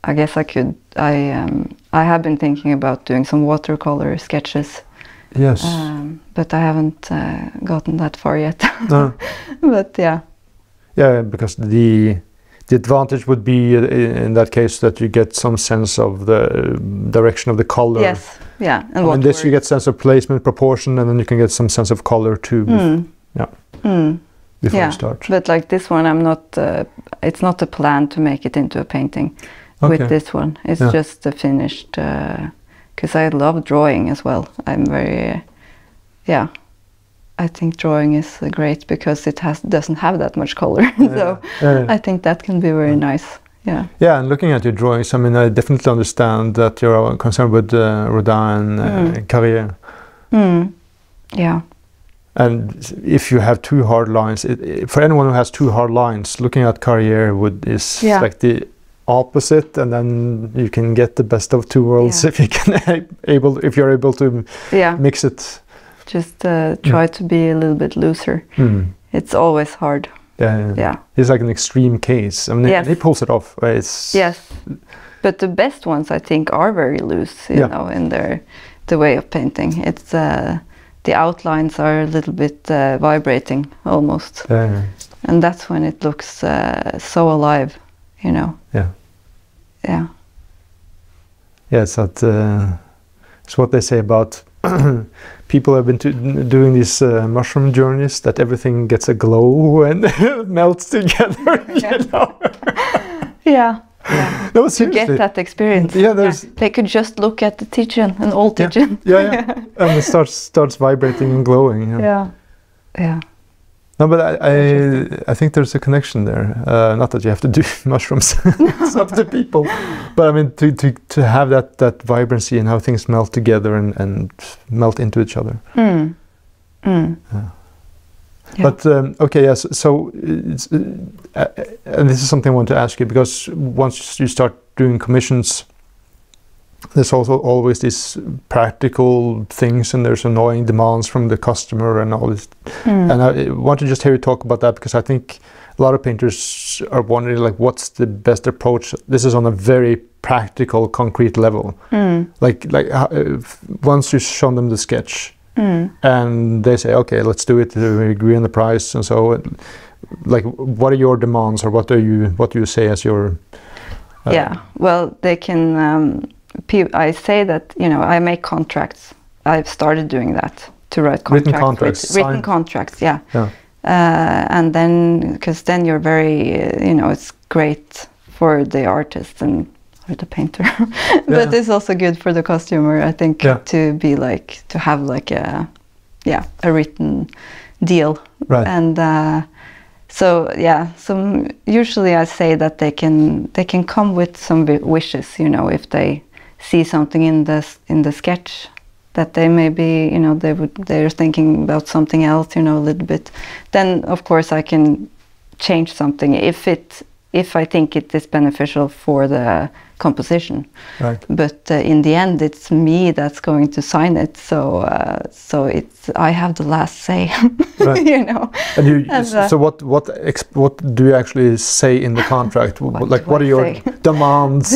I guess I could, I, um, I have been thinking about doing some watercolor sketches. Yes. Um, but I haven't uh, gotten that far yet. No. But yeah. Yeah, because the... The advantage would be in that case that you get some sense of the direction of the color. Yes, yeah. And in this words. You get sense of placement, proportion, and then you can get some sense of color too. Mm. Yeah. Mm. Before yeah. you start. But like this one, I'm not. Uh, it's not a plan to make it into a painting. Okay. With this one, it's yeah. just a finished. Because uh, I love drawing as well. I'm very. Uh, yeah. I think drawing is uh, great because it has doesn't have that much color, so yeah, yeah. I think that can be very yeah. nice. Yeah. Yeah, and looking at your drawings, I mean, I definitely understand that you're concerned with uh, Rodin, mm. uh, Carrière. Mm. Yeah. And if you have two hard lines, it, it, for anyone who has two hard lines, looking at Carrière would is yeah. like the opposite, and then you can get the best of two worlds yeah. if you can able if you're able to yeah. mix it. Just uh, try mm. to be a little bit looser. Mm. It's always hard. Yeah, yeah, yeah. It's like an extreme case. I mean, yes. he pulls it off. It's yes, but the best ones I think are very loose. You yeah. know, in their the way of painting. It's uh, the outlines are a little bit uh, vibrating almost, yeah. and that's when it looks uh, so alive. You know. Yeah. Yeah. Yeah. It's that. Uh, it's what they say about. People have been to, doing these uh, mushroom journeys that everything gets a glow and melts together. Yeah. You know? yeah. yeah. No, to get that experience. Yeah, there's yeah. They could just look at the Titian, an old yeah. Titian. Yeah, yeah. yeah. And it starts starts vibrating and glowing. Yeah. Yeah. yeah. No, but I I, I think there's a connection there. Uh, not that you have to do mushrooms. It's up to people. But I mean, to, to, to have that, that vibrancy and how things melt together and, and melt into each other. Mm. Mm. Yeah. Yeah. But, um, okay, yes. So, it's, uh, and this is something I want to ask you, because once you start doing commissions, there's also always these practical things, and there's annoying demands from the customer and all this. Mm. And I want to just hear you talk about that, because I think a lot of painters are wondering, like, what's the best approach? This is on a very practical, concrete level. Mm. Like, like uh, once you've shown them the sketch, mm. and they say, okay, let's do it. We agree on the price, and so, like, what are your demands, or what are you, what do you say as your? Uh, yeah. Well, they can. Um I say that, you know, I make contracts. I've started doing that, to write contracts. Written contracts. With, written contracts, yeah. yeah. Uh, and then, because then you're very, uh, you know, it's great for the artist and or the painter. But yeah. it's also good for the costumer, I think, yeah. to be like, to have like a, yeah, a written deal. Right. And uh, so, yeah, some, usually I say that they can, they can come with some wishes, you know, if they... see something in the in the sketch that they maybe you know they would they're thinking about something else, you know, a little bit. Then of course I can change something if it if I think it is beneficial for the composition. Right. But uh, in the end, it's me that's going to sign it. So uh, so it's I have the last say. Right. You know. And you, and, uh, so what what exp what do you actually say in the contract? What like what I are your demands?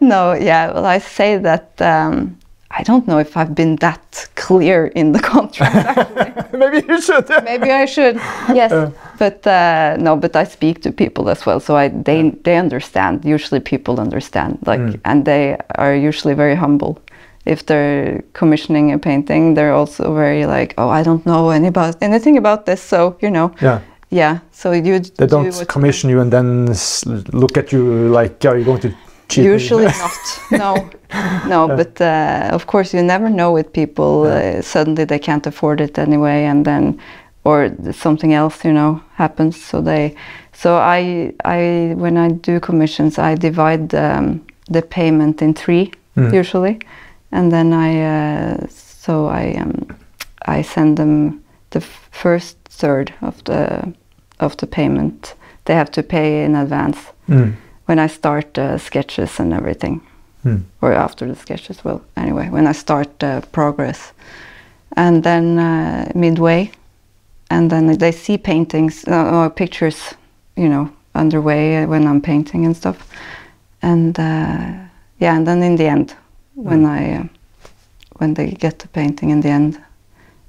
No, yeah. Well, I say that um, I don't know if I've been that clear in the contract, actually. Maybe you should. Maybe I should, yes. Uh, but uh, no, but I speak to people as well, so I, they, they understand. Usually people understand, like, mm. and they are usually very humble. If they're commissioning a painting, they're also very like, oh, I don't know any about, anything about this, so, you know. Yeah. Yeah, so you They don't do commission you, you and then look at you like, are you going to cheat? Usually not, no. No, but uh, of course you never know with people. Yeah. Uh, suddenly they can't afford it anyway, and then, or something else, you know, happens. So they, so I, I when I do commissions, I divide um, the payment in three, mm. usually. And then I, uh, so I, um, I send them the f first third of the of the payment. They have to pay in advance mm. when I start uh, sketches and everything, mm. or after the sketches. Well, anyway, when I start uh, progress, and then uh, midway, and then they see paintings uh, or pictures, you know, underway when I'm painting and stuff, and uh, yeah, and then in the end, when mm. I uh, when they get the painting in the end,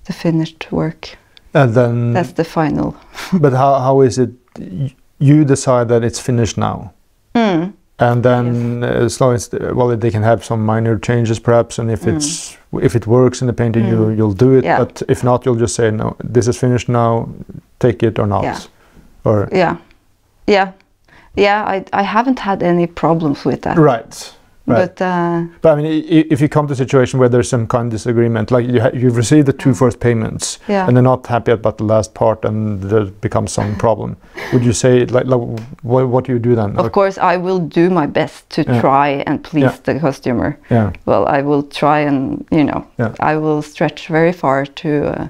the finished work. And then that's the final. But how, how is it you decide that it's finished now? Mm. And then yes. as long as well, they can have some minor changes perhaps, and if mm. it's if it works in the painting, mm. you you'll do it. Yeah. But if not, you'll just say no, this is finished now, take it or not. Yeah. Or yeah, yeah, yeah. I I haven't had any problems with that. Right. Right. But, uh, but I mean, if you come to a situation where there's some kind of disagreement, like you ha you've received the two first payments, yeah. and they're not happy about the last part, and there becomes some problem, would you say, like, like what, what do you do then? Of like, course, I will do my best to yeah. try and please yeah. the customer. Yeah. Well, I will try and, you know, yeah. I will stretch very far to uh,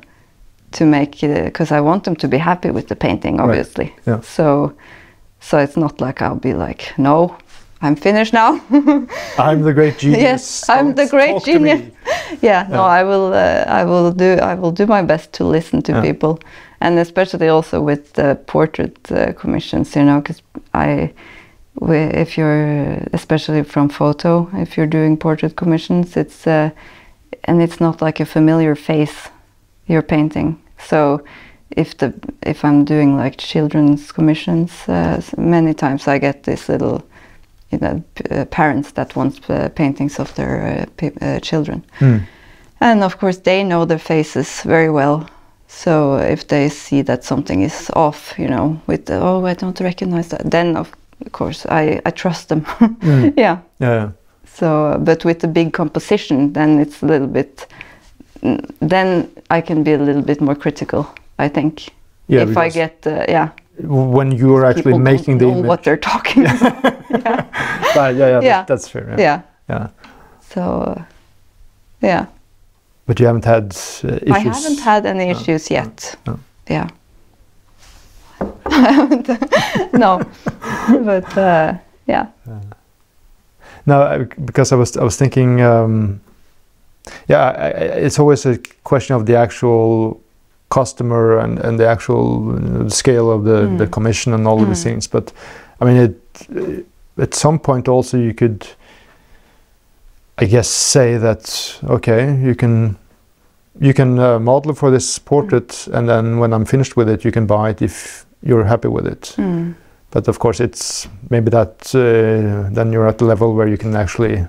to make it, because I want them to be happy with the painting, obviously. Right. Yeah. So, so it's not like I'll be like, no. I'm finished now. I'm the great genius. Yes, I'm the great genius. Yeah, no, I will. Uh, I will do. I will do my best to listen to yeah. people, and especially also with the portrait uh, commissions. You know, because I, we, if you're especially from photo, if you're doing portrait commissions, it's uh, and it's not like a familiar face you're painting. So, if the if I'm doing like children's commissions, uh, many times I get this little. You know, uh, parents that want uh, paintings of their uh, p uh, children, mm. and of course they know their faces very well. So if they see that something is off, you know, with the, oh, I don't recognize that, then of course I I trust them. mm. Yeah. Yeah. So, but with the big composition, then it's a little bit. Then I can be a little bit more critical, I think. Yeah. If I get, uh, yeah. when you are actually making the image, what they're talking about. Yeah. But yeah, yeah, yeah. That, that's fair. Yeah. Yeah. Yeah. So, uh, yeah. But you haven't had uh, issues? I haven't had any issues no. yet. No. Yeah. I haven't. No. But uh, yeah. Uh, no, I, because I was I was thinking. Um, yeah, I, I, it's always a question of the actual customer and, and the actual scale of the, mm. the commission and all mm. of these things. But I mean, it, at some point also you could, I guess, say that, okay, you can you can uh, model for this portrait, mm. and then when I'm finished with it, you can buy it if you're happy with it. Mm. But of course, it's maybe that uh, then you're at the level where you can actually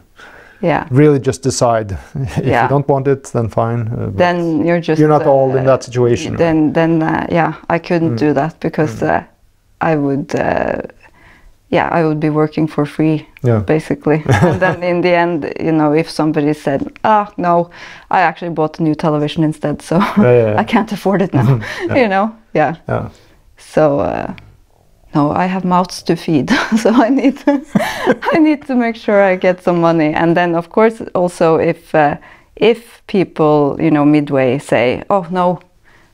yeah. really just decide. If yeah. you don't want it, then fine. Uh, then you're just... You're not uh, all in that situation. Then, right? then uh, yeah, I couldn't mm. do that because mm. uh, I would... Uh, yeah, I would be working for free, yeah. basically. And then in the end, you know, if somebody said, ah, oh, no, I actually bought a new television instead, so yeah, yeah, yeah. I can't afford it now, yeah. you know? Yeah. yeah. So... Uh, no, I have mouths to feed, so I need to, I need to make sure I get some money. And then, of course, also if uh, if people, you know, midway say, "Oh no,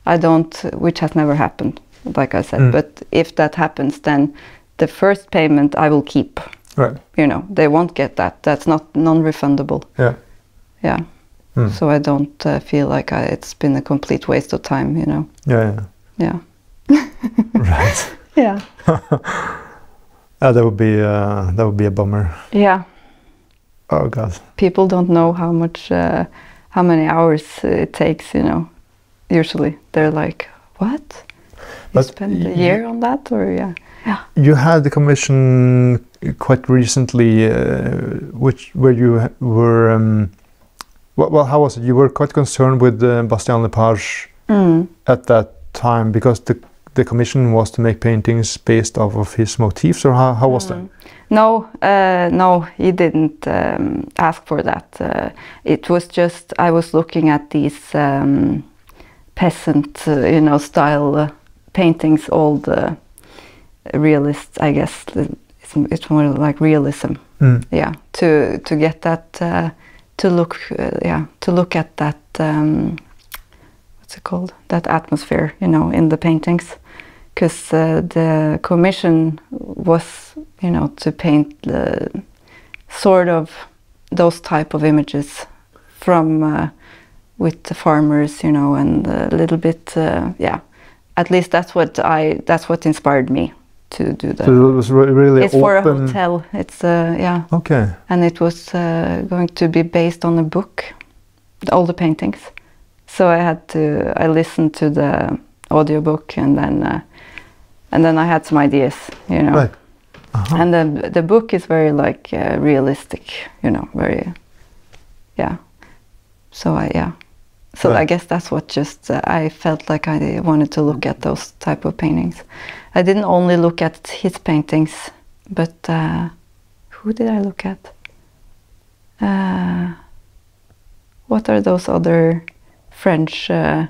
I don't," which has never happened, like I said. Mm. But if that happens, then the first payment I will keep. Right. You know, they won't get that. That's not non-refundable. Yeah. Yeah. Mm. So I don't uh, feel like I, it's been a complete waste of time. You know. Yeah. Yeah. Yeah. Right. Yeah. uh, that would be uh, that would be a bummer. Yeah. Oh God! People don't know how much, uh, how many hours it takes. You know, usually they're like, "What? You spend a year on that?" Or yeah, yeah. You had the commission quite recently, uh, which where you were. Um, well, well, how was it? You were quite concerned with uh, Bastien Lepage mm. at that time because the the commission was to make paintings based off of his motifs, or how how was mm. that? No, uh, no, he didn't um, ask for that. Uh, it was just I was looking at these um, peasant, uh, you know, style uh, paintings, old uh, realists, I guess. It's, it's more like realism, mm. yeah. To to get that uh, to look, uh, yeah, to look at that. Um, what's it called? That atmosphere, you know, in the paintings. Because uh, the commission was, you know, to paint the sort of those type of images from uh, with the farmers, you know, and a little bit, uh, yeah. At least that's what I. That's what inspired me to do that. So it was re really it's open. For a hotel. It's uh, yeah. Okay. And it was uh, going to be based on a book, all the paintings. So I had to. I listened to the audiobook and then. Uh, And then I had some ideas, you know. Right. Uh-huh. And the the book is very like uh, realistic, you know, very, yeah. So I yeah, so right. I guess that's what just uh, I felt like I wanted to look at those type of paintings. I didn't only look at his paintings, but uh, who did I look at? Uh, what are those other French uh,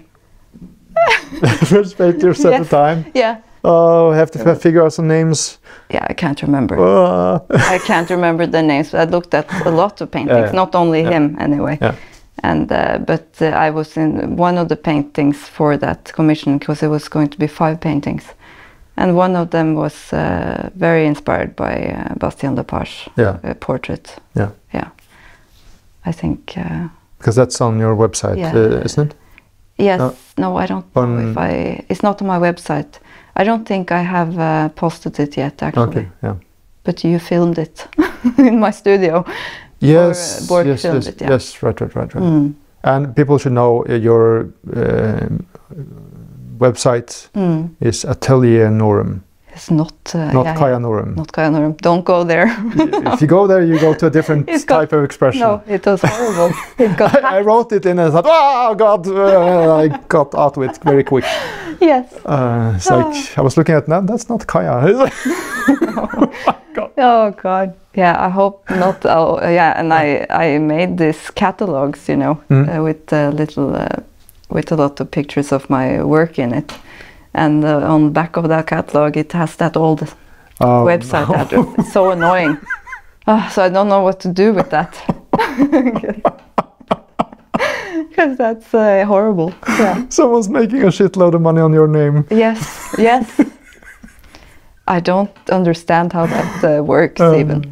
French painters at yes. the time? Yeah. Oh, I have to figure out some names. Yeah, I can't remember. Uh. I can't remember the names. I looked at a lot of paintings, yeah, yeah. not only yeah. him anyway. Yeah. And uh, but uh, I was in one of the paintings for that commission because it was going to be five paintings, and one of them was uh, very inspired by uh, Bastien Lepage yeah. uh, portrait. Yeah, yeah. I think uh, because that's on your website, yeah. uh, isn't it? Yes. Uh, no, I don't know if I. It's not on my website. I don't think I have uh, posted it yet, actually. Okay, yeah. But you filmed it in my studio. Yes, or, uh, yes, filmed yes, it, yeah. yes, right, right, right, right. Mm. And people should know uh, your uh, website mm. is Atelier Norum. It's not uh, not yeah, Kaja Norum. Not Kaja Norum. Don't go there. No. If you go there, you go to a different got, type of expression. No, it was horrible. It got I, I wrote it in and I thought, oh God, uh, I got out with it very quick. Yes. Uh, it's oh. like I was looking at that. That's not Kaja. No. God. Oh God. Yeah, I hope not. Oh, yeah, and I I made these catalogs, you know, mm. uh, with a little uh, with a lot of pictures of my work in it. And uh, on the back of that catalog, it has that old oh, website no. address. It's so annoying. Oh, so I don't know what to do with that. Because that's uh, horrible. Yeah. Someone's making a shitload of money on your name. Yes, yes. I don't understand how that uh, works um, even.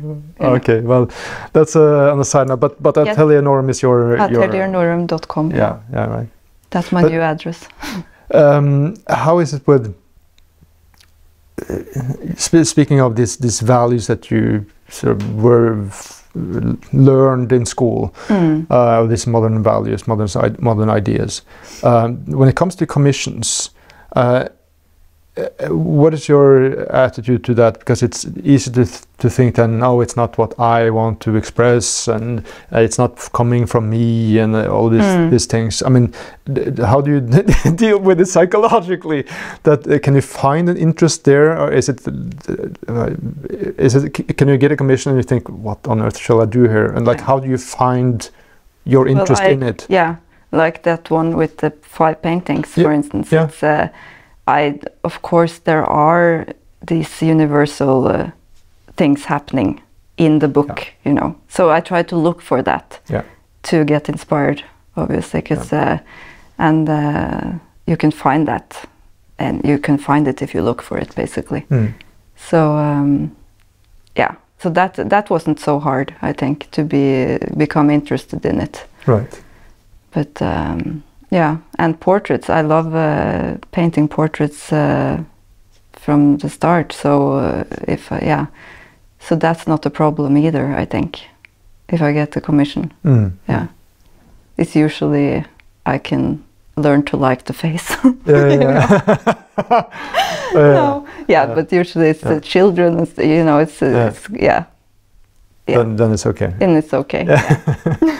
Okay, know. Well, that's uh, on the side note. But, but yes. Atelier Norum is your... Atelier Norum dot com. Yeah, yeah, right. That's my but, new address. Um, how is it with uh, sp speaking of these these values that you sort of were f learned in school, mm. uh, these modern values, modern modern ideas? Um, when it comes to commissions, uh, what is your attitude to that? Because it's easy to th to think that no, it's not what I want to express, and uh, it's not coming from me, and uh, all these mm. these things. I mean, d how do you deal with it psychologically? That uh, can you find an interest there, or is it uh, is it can you get a commission and you think, what on earth shall I do here? And like, how do you find your interest well, I, in it? Yeah, like that one with the five paintings, yeah. for instance. Yeah. It's, uh, I, of course, there are these universal uh, things happening in the book, yeah. you know. So I try to look for that yeah. to get inspired, obviously, because yeah. uh, and uh, you can find that, and you can find it if you look for it, basically. Mm. So um, yeah, so that that wasn't so hard, I think, to be become interested in it. Right. But. Um, Yeah, and portraits. I love uh, painting portraits uh, from the start. So uh, if uh, yeah, so that's not a problem either, I think. if I get the commission. Mm. Yeah, it's usually I can learn to like the face. Yeah, yeah. uh, no. yeah, yeah, but usually it's yeah. the children. It's, you know, it's, yeah. it's yeah. yeah. Then, then it's okay. Then it's okay. Yeah. Yeah.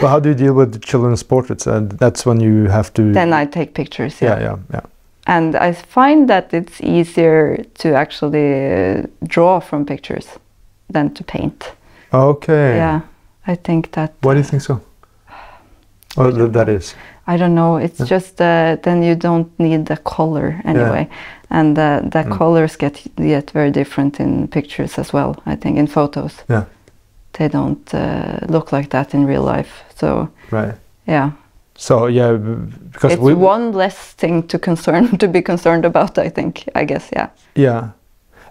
Well, how do you deal with the children's portraits? And that's when you have to. Then I take pictures. Yeah, yeah, yeah. yeah. And I find that it's easier to actually draw from pictures than to paint. Okay. Yeah, I think that. Why do you think so? Oh, th that is. I don't know. It's yeah. just uh, then you don't need the color anyway, yeah. and uh, the mm. colors get get very different in pictures as well. I think in photos, yeah, they don't uh, look like that in real life. So right, yeah. So yeah, because it's we, one less thing to concern to be concerned about. I think. I guess. Yeah. Yeah.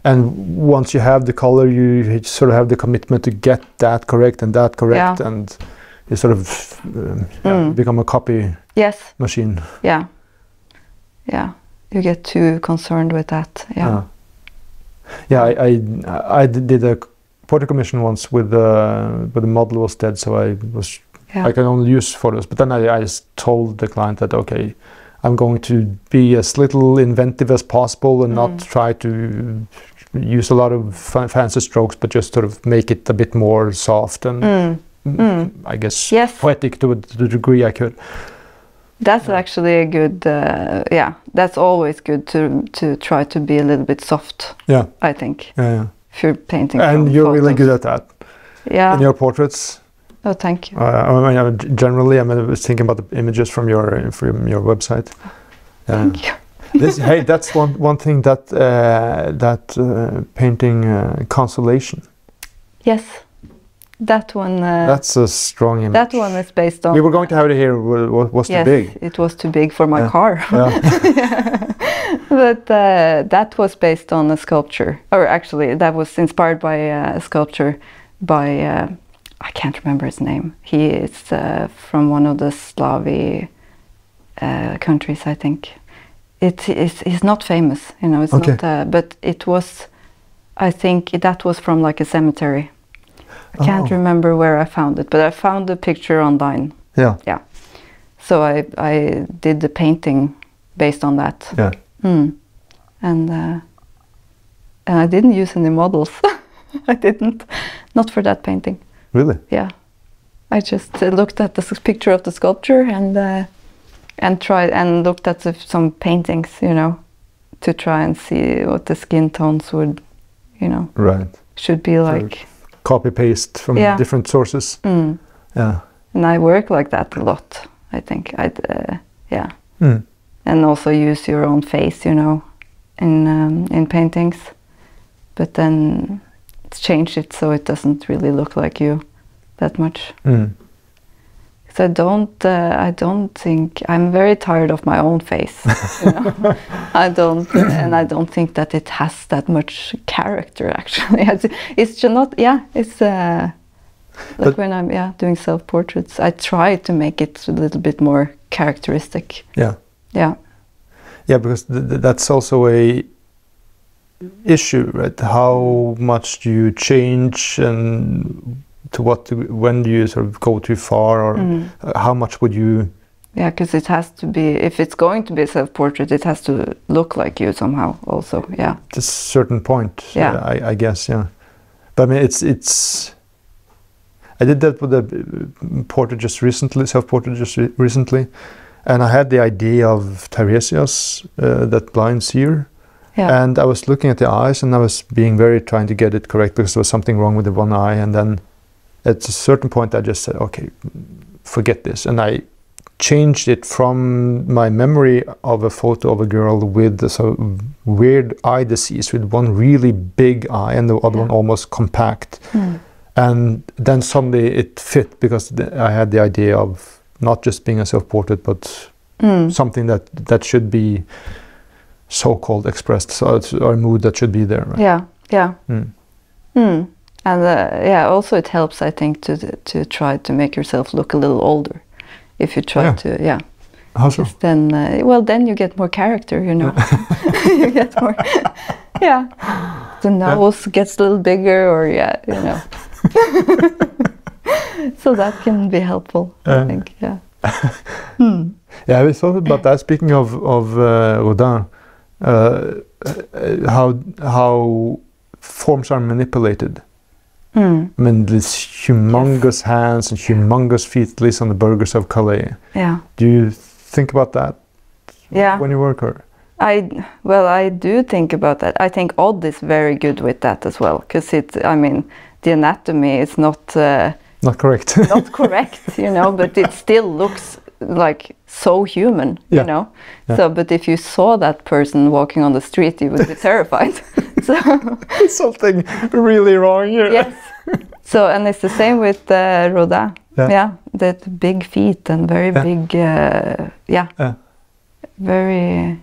And once you have the color, you sort of have the commitment to get that correct and that correct, yeah. and you sort of um, yeah, mm. become a copy yes. machine. Yeah, yeah. You get too concerned with that. Yeah. Uh, yeah, I, I I did a portrait commission once with uh, but the model was dead, so I was yeah. I can only use photos. But then I, I just told the client that okay. I'm going to be as little inventive as possible and mm. not try to use a lot of fa fancy strokes, but just sort of make it a bit more soft and mm. Mm. I guess yes. poetic to, to the degree I could. That's yeah. actually a good, uh, yeah, that's always good to to try to be a little bit soft, yeah. I think, yeah, yeah. if you're painting. And you're photos. Really good at that yeah. in your portraits. Oh, thank you. Uh, I mean, generally, I mean, I was thinking about the images from your from your website. Uh, thank you. This, hey, that's one one thing that uh, that uh, painting uh, Consolation. Yes, that one. Uh, that's a strong image. That one is based on. We were going to have it here. What was yes, too big? It was too big for my yeah. car. Yeah. yeah. But uh, that was based on a sculpture, or actually, that was inspired by a sculpture by. Uh, I can't remember his name. He is uh, from one of the Slavic uh, countries, I think. It is. He's not famous, you know. It's okay. not. Uh, but it was. I think that was from like a cemetery. I can't oh. remember where I found it, but I found the picture online. Yeah. Yeah. So I I did the painting based on that. Yeah. Mm. And uh, and I didn't use any models. I didn't. Not for that painting. Really? Yeah, I just uh, looked at the picture of the sculpture and uh, and tried and looked at the, some paintings, you know, to try and see what the skin tones would, you know, right should be like. So copy paste from yeah. different sources. Mm. Yeah. And I work like that a lot. I think I uh, yeah. Mm. And also use your own face, you know, in um, in paintings, but then. Change it so it doesn't really look like you that much. Mm. So I don't, uh, I don't think I'm very tired of my own face. You know? I don't, and I don't think that it has that much character. Actually, it's just not. Yeah, it's uh, like but when I'm yeah doing self portraits, I try to make it a little bit more characteristic. Yeah. Yeah. Yeah, because th th that's also a. issue, right? How much do you change, and to what? Do, when do you sort of go too far, or mm. how much would you? Yeah, because it has to be. If it's going to be a self-portrait, it has to look like you somehow. Also, yeah. At a certain point. Yeah, I, I guess. Yeah, but I mean, it's it's. I did that with a portrait just recently, self-portrait just re recently, and I had the idea of Tiresias, uh, that blind seer. Yeah. And I was looking at the eyes, and I was being very trying to get it correct because there was something wrong with the one eye. And then, at a certain point, I just said, "Okay, forget this," and I changed it from my memory of a photo of a girl with a sort of weird eye disease, with one really big eye and the other yeah. one almost compact. Mm. And then suddenly it fit because I had the idea of not just being a self-portrait, but mm. something that that should be. So-called expressed, so it's our mood that should be there, right? Yeah, yeah. Mm. Mm. And uh, yeah, also it helps, I think, to to try to make yourself look a little older, if you try yeah. to, yeah. How so? Then, uh, well, then you get more character, you know. You get more, yeah. The nose yeah. gets a little bigger, or yeah, you know. So that can be helpful, uh, I think. Yeah. hmm. Yeah, we thought about that. Speaking of of uh, Rodin, uh, how how forms are manipulated. Mm. I mean, these humongous hands and humongous feet, at least on the Burghers of Calais. Yeah. Do you think about that? Yeah. When you work, or? I well, I do think about that. I think Odd is very good with that as well, because it's. I mean, the anatomy is not. Uh, Not correct. Not correct, you know, but it still looks like so human, yeah. you know. Yeah. So, but if you saw that person walking on the street, you would be terrified. So something really wrong here. Yes. So, and it's the same with uh, Rodin. Yeah. yeah. That big feet and very yeah. big, uh, yeah. yeah. Very,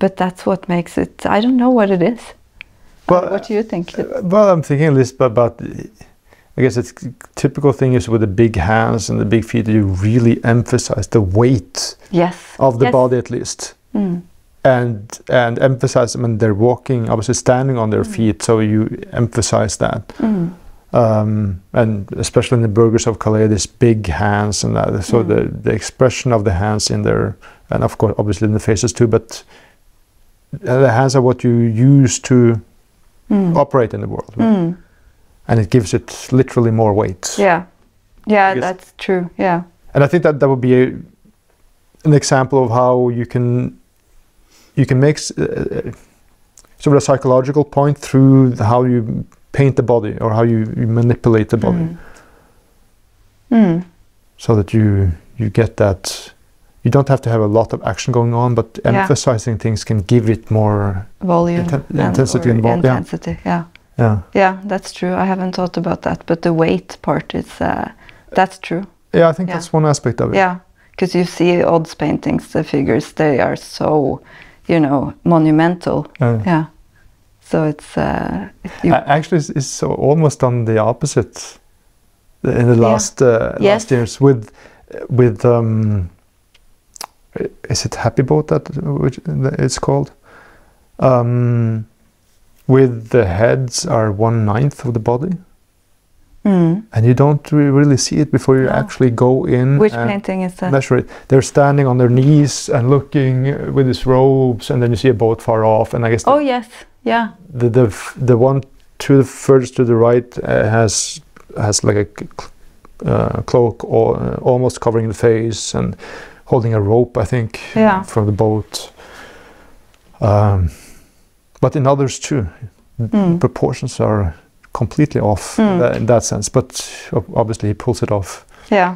but that's what makes it, I don't know what it is. Well, uh, what do you think? Uh, well, I'm thinking at least about, the, I guess it's typical thing is with the big hands and the big feet, you really emphasize the weight yes. of the yes. body at least. Mm. And and emphasize them when they're walking, obviously standing on their mm. feet, so you emphasize that. Mm. Um, and especially in the Burghers of Calais, these big hands and that. So mm. the, the expression of the hands in there, and of course obviously in the faces too, but the hands are what you use to mm. operate in the world. Right? Mm. And it gives it literally more weight. Yeah, yeah, that's true, yeah. And I think that that would be a, an example of how you can you can make uh, sort of a psychological point through the, how you paint the body or how you, you manipulate the body. Mm. Mm. So that you, you get that, you don't have to have a lot of action going on, but yeah. emphasizing things can give it more volume, inten and intensity involved. Intensity, yeah. yeah. Yeah. yeah, that's true. I haven't thought about that, but the weight part is, uh, that's true. Yeah, I think yeah. that's one aspect of it. Yeah, because you see Odd's paintings, the figures, they are so, you know, monumental. Uh, yeah. So it's... Uh, it, actually, it's, it's so almost on the opposite in the last, yeah. uh, last yes. years with, with um, is it Happy Boat that which it's called? Um... With the heads are one ninth of the body, mm. and you don't re really see it before you no. actually go in. Which and painting is that? Measure it. They're standing on their knees and looking with these robes, and then you see a boat far off. And I guess. Oh yes, yeah. The the f the one to the furthest to the right uh, has has like a cl uh, cloak or uh, almost covering the face and holding a rope, I think, yeah. from the boat. Um, But in others too, mm. proportions are completely off mm. uh, in that sense. But obviously he pulls it off. Yeah,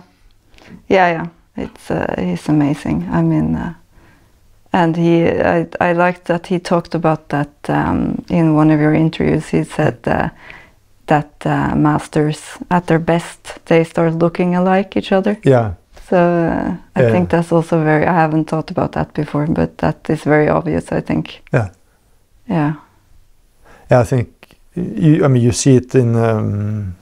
yeah, yeah. It's uh, he's amazing. I mean, uh, and he I I liked that he talked about that um, in one of your interviews. He said uh, that uh, masters at their best they start looking alike each other. Yeah. So uh, I yeah. think that's also very. I haven't thought about that before, but that is very obvious, I think. Yeah. Yeah. Yeah, I think you, I mean you see it in um,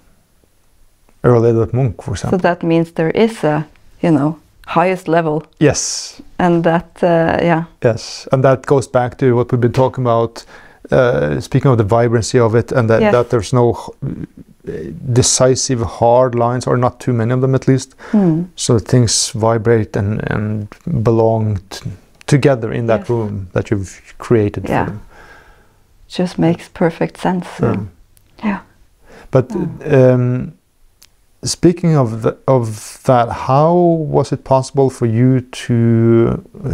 Earl Edward Munch, for example. So that means there is a, you know, highest level. Yes. And that, uh, yeah. Yes, and that goes back to what we've been talking about, uh, speaking of the vibrancy of it, and that, yes. that there's no decisive hard lines, or not too many of them at least. Mm. So things vibrate and and belong together in that yes. room that you've created yeah. for them. Just makes perfect sense. Mm. Yeah. But mm. um, speaking of the, of that, how was it possible for you to uh,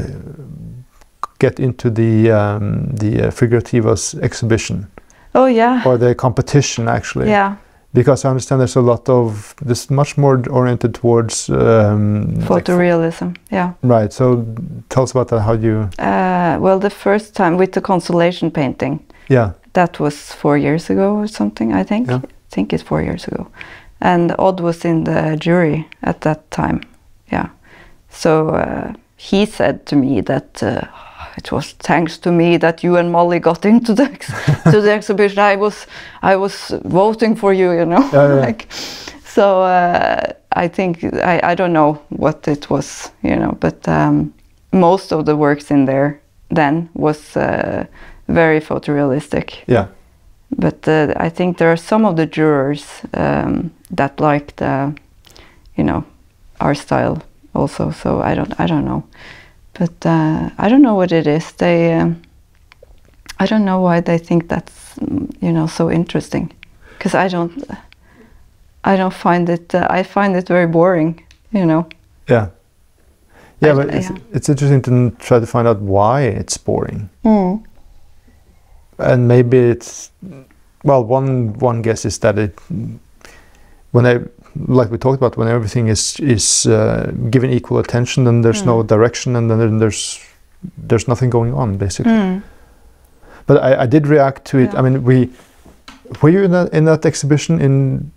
get into the um, the uh, Figurativas exhibition? Oh yeah. Or the competition actually. Yeah. Because I understand there's a lot of this much more oriented towards um, photorealism. Like, yeah. Right. So tell us about that. How you? Uh, well, the first time with the constellation painting. Yeah, that was four years ago or something, I think. Yeah. I think it's four years ago, and Odd was in the jury at that time. Yeah, so uh, he said to me that uh, it was thanks to me that you and Molly got into the ex to the exhibition. I was I was voting for you, you know. Yeah, yeah. like, so uh, I think I I don't know what it was, you know, but um, most of the works in there then was. Uh, Very photorealistic. Yeah. But uh, I think there are some of the jurors um, that liked, uh, you know, our style also. So I don't, I don't know, but uh, I don't know what it is. They, um, I don't know why they think that's, you know, so interesting, because I don't, I don't find it. Uh, I find it very boring, you know. Yeah. Yeah, but it's, yeah. it's interesting to try to find out why it's boring. Mm. And maybe it's, well, one one guess is that it, when I, like we talked about, when everything is is uh, given equal attention, then there's mm. no direction, and then there's there's nothing going on, basically. Mm. But I, I did react to it. Yeah. I mean, we were you in that in that exhibition in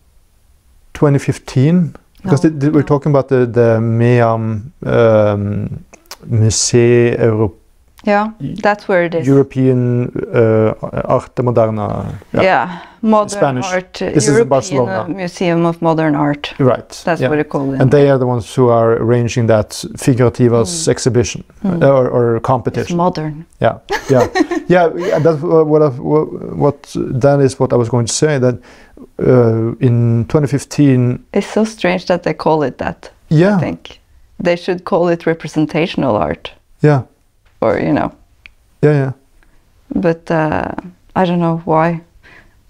twenty fifteen? Because no, no. we're talking about the the MEAM, um, Musée Europe. Yeah, that's where it is. European uh, Arte Moderna. Yeah, yeah, modern Spanish. Art. This European is in Barcelona. Museum of Modern Art. Right. That's yeah. what they call it. And they are the ones who are arranging that Figurativas mm. exhibition mm. Or, or competition. It's modern. Yeah, yeah, yeah. That's what I've, what that is what I was going to say. That uh, in twenty fifteen. It's so strange that they call it that. Yeah. I think they should call it representational art. Yeah. Or, you know. Yeah, yeah. But uh, I don't know why.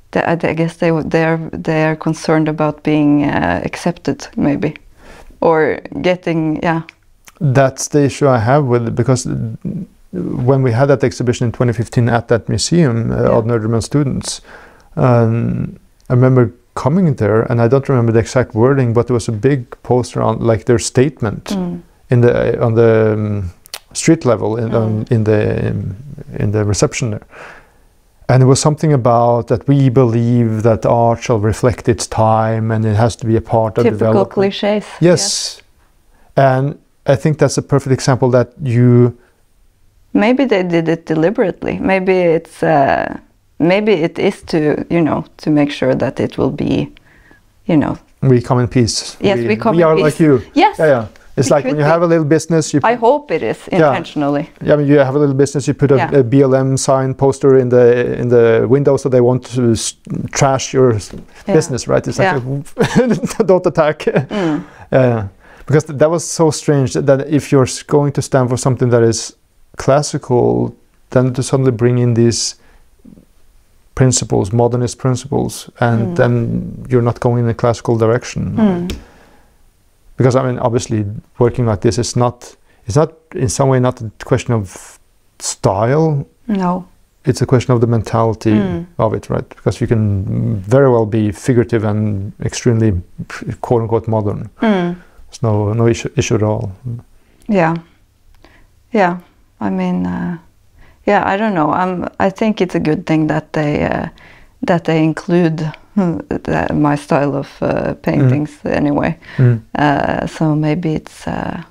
They, I guess they they are they are concerned about being uh, accepted, maybe, or getting yeah. That's the issue I have with it, because when we had that exhibition in twenty fifteen at that museum, uh, yeah. Odd Nerdrum students, um, I remember coming there, and I don't remember the exact wording, but there was a big poster on like their statement mm. in the on the. Um, street level in, mm. um, in the in, in the reception there, and it was something about that we believe that art shall reflect its time and it has to be a part typical of development. Typical cliches. Yes. Yeah. And I think that's a perfect example that you. Maybe they did it deliberately. Maybe it's uh, maybe it is to you know to make sure that it will be, you know. We come in peace. Yes, we, we come. We in are peace. Like you. Yes. Yeah. yeah. It's it like when you be. have a little business. You I hope it is intentionally. Yeah. yeah, I mean, you have a little business. You put a, yeah. a B L M sign poster in the in the window, so they want to trash your yeah. business, right? It's like yeah. a don't attack. Mm. Uh, because th that was so strange that, that if you're going to stand for something that is classical, then to suddenly bring in these principles, modernist principles, and mm. then you're not going in a classical direction. Mm. Because I mean, obviously, working like this is not—it's not in some way not a question of style. No, it's a question of the mentality mm. of it, right? Because you can very well be figurative and extremely, quote unquote, modern. Mm. It's no no issue, issue at all. Yeah, yeah. I mean, uh, yeah. I don't know. I'm. I think it's a good thing that they uh, that they include. The, my style of uh, paintings, mm. anyway. Mm. Uh, so maybe it's uh,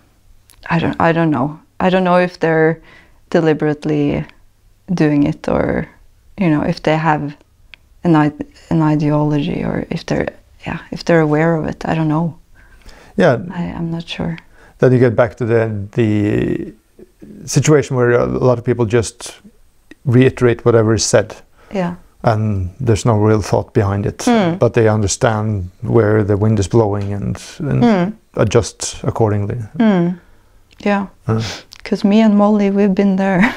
I don't I don't know I don't know if they're deliberately doing it, or you know if they have an an ideology, or if they're yeah if they're aware of it. I don't know. Yeah, I, I'm not sure. Then you get back to the the situation where a lot of people just reiterate whatever is said. Yeah. And there's no real thought behind it, mm. but they understand where the wind is blowing and, and mm. adjust accordingly. Mm. Yeah, because uh. me and Molly, we've been there.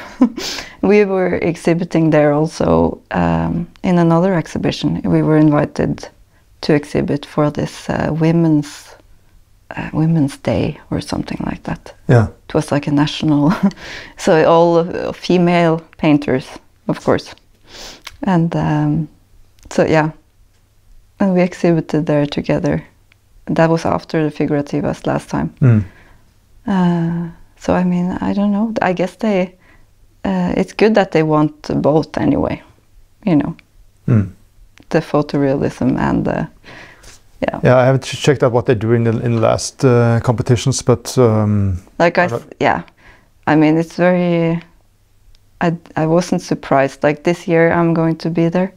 We were exhibiting there also um, in another exhibition. We were invited to exhibit for this uh, women's uh, Women's Day or something like that. Yeah, it was like a national, so all of female painters, of course. And um, so yeah, and we exhibited there together. That was after the Figurativas last time. Mm. Uh, so I mean, I don't know. I guess they. Uh, it's good that they want both anyway, you know, mm. the photorealism and the. Yeah. Yeah, I haven't checked out what they do in the in the last uh, competitions, but. Um, like I, I yeah, I mean it's very. I, I wasn't surprised. Like this year, I'm going to be there.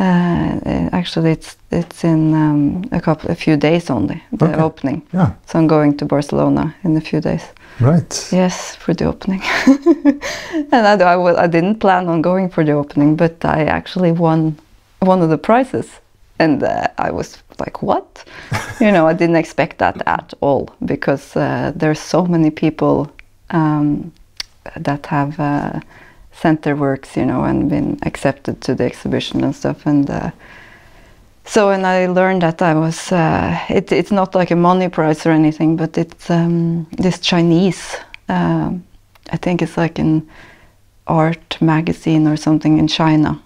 Uh, actually, it's it's in um, a couple, a few days only. The okay. opening. Yeah. So I'm going to Barcelona in a few days. Right. Yes, for the opening. And I, I I didn't plan on going for the opening, but I actually won one of the prizes. And uh, I was like, what? You know, I didn't expect that at all, because uh, there are so many people um, that have uh, sent their works, you know, and been accepted to the exhibition and stuff. And uh, so when I learned that I was, uh, it, it's not like a money prize or anything, but it's um, this Chinese, uh, I think it's like an art magazine or something in China,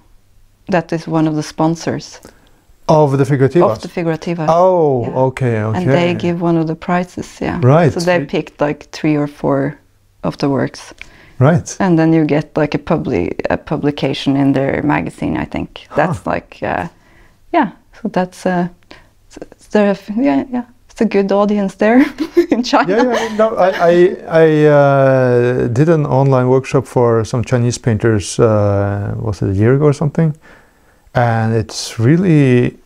that is one of the sponsors. Of the Figurativas? Of the Figurativas. Oh, yeah. okay, okay. And they give one of the prizes, yeah. Right. So they picked like three or four of the works. Right. And then you get like a, publi a publication in their magazine, I think. That's huh. like, uh, yeah, so that's, uh, yeah, yeah. It's a good audience there in China. Yeah, yeah. No, I, I, I uh, did an online workshop for some Chinese painters, uh, was it a year ago or something? And it's really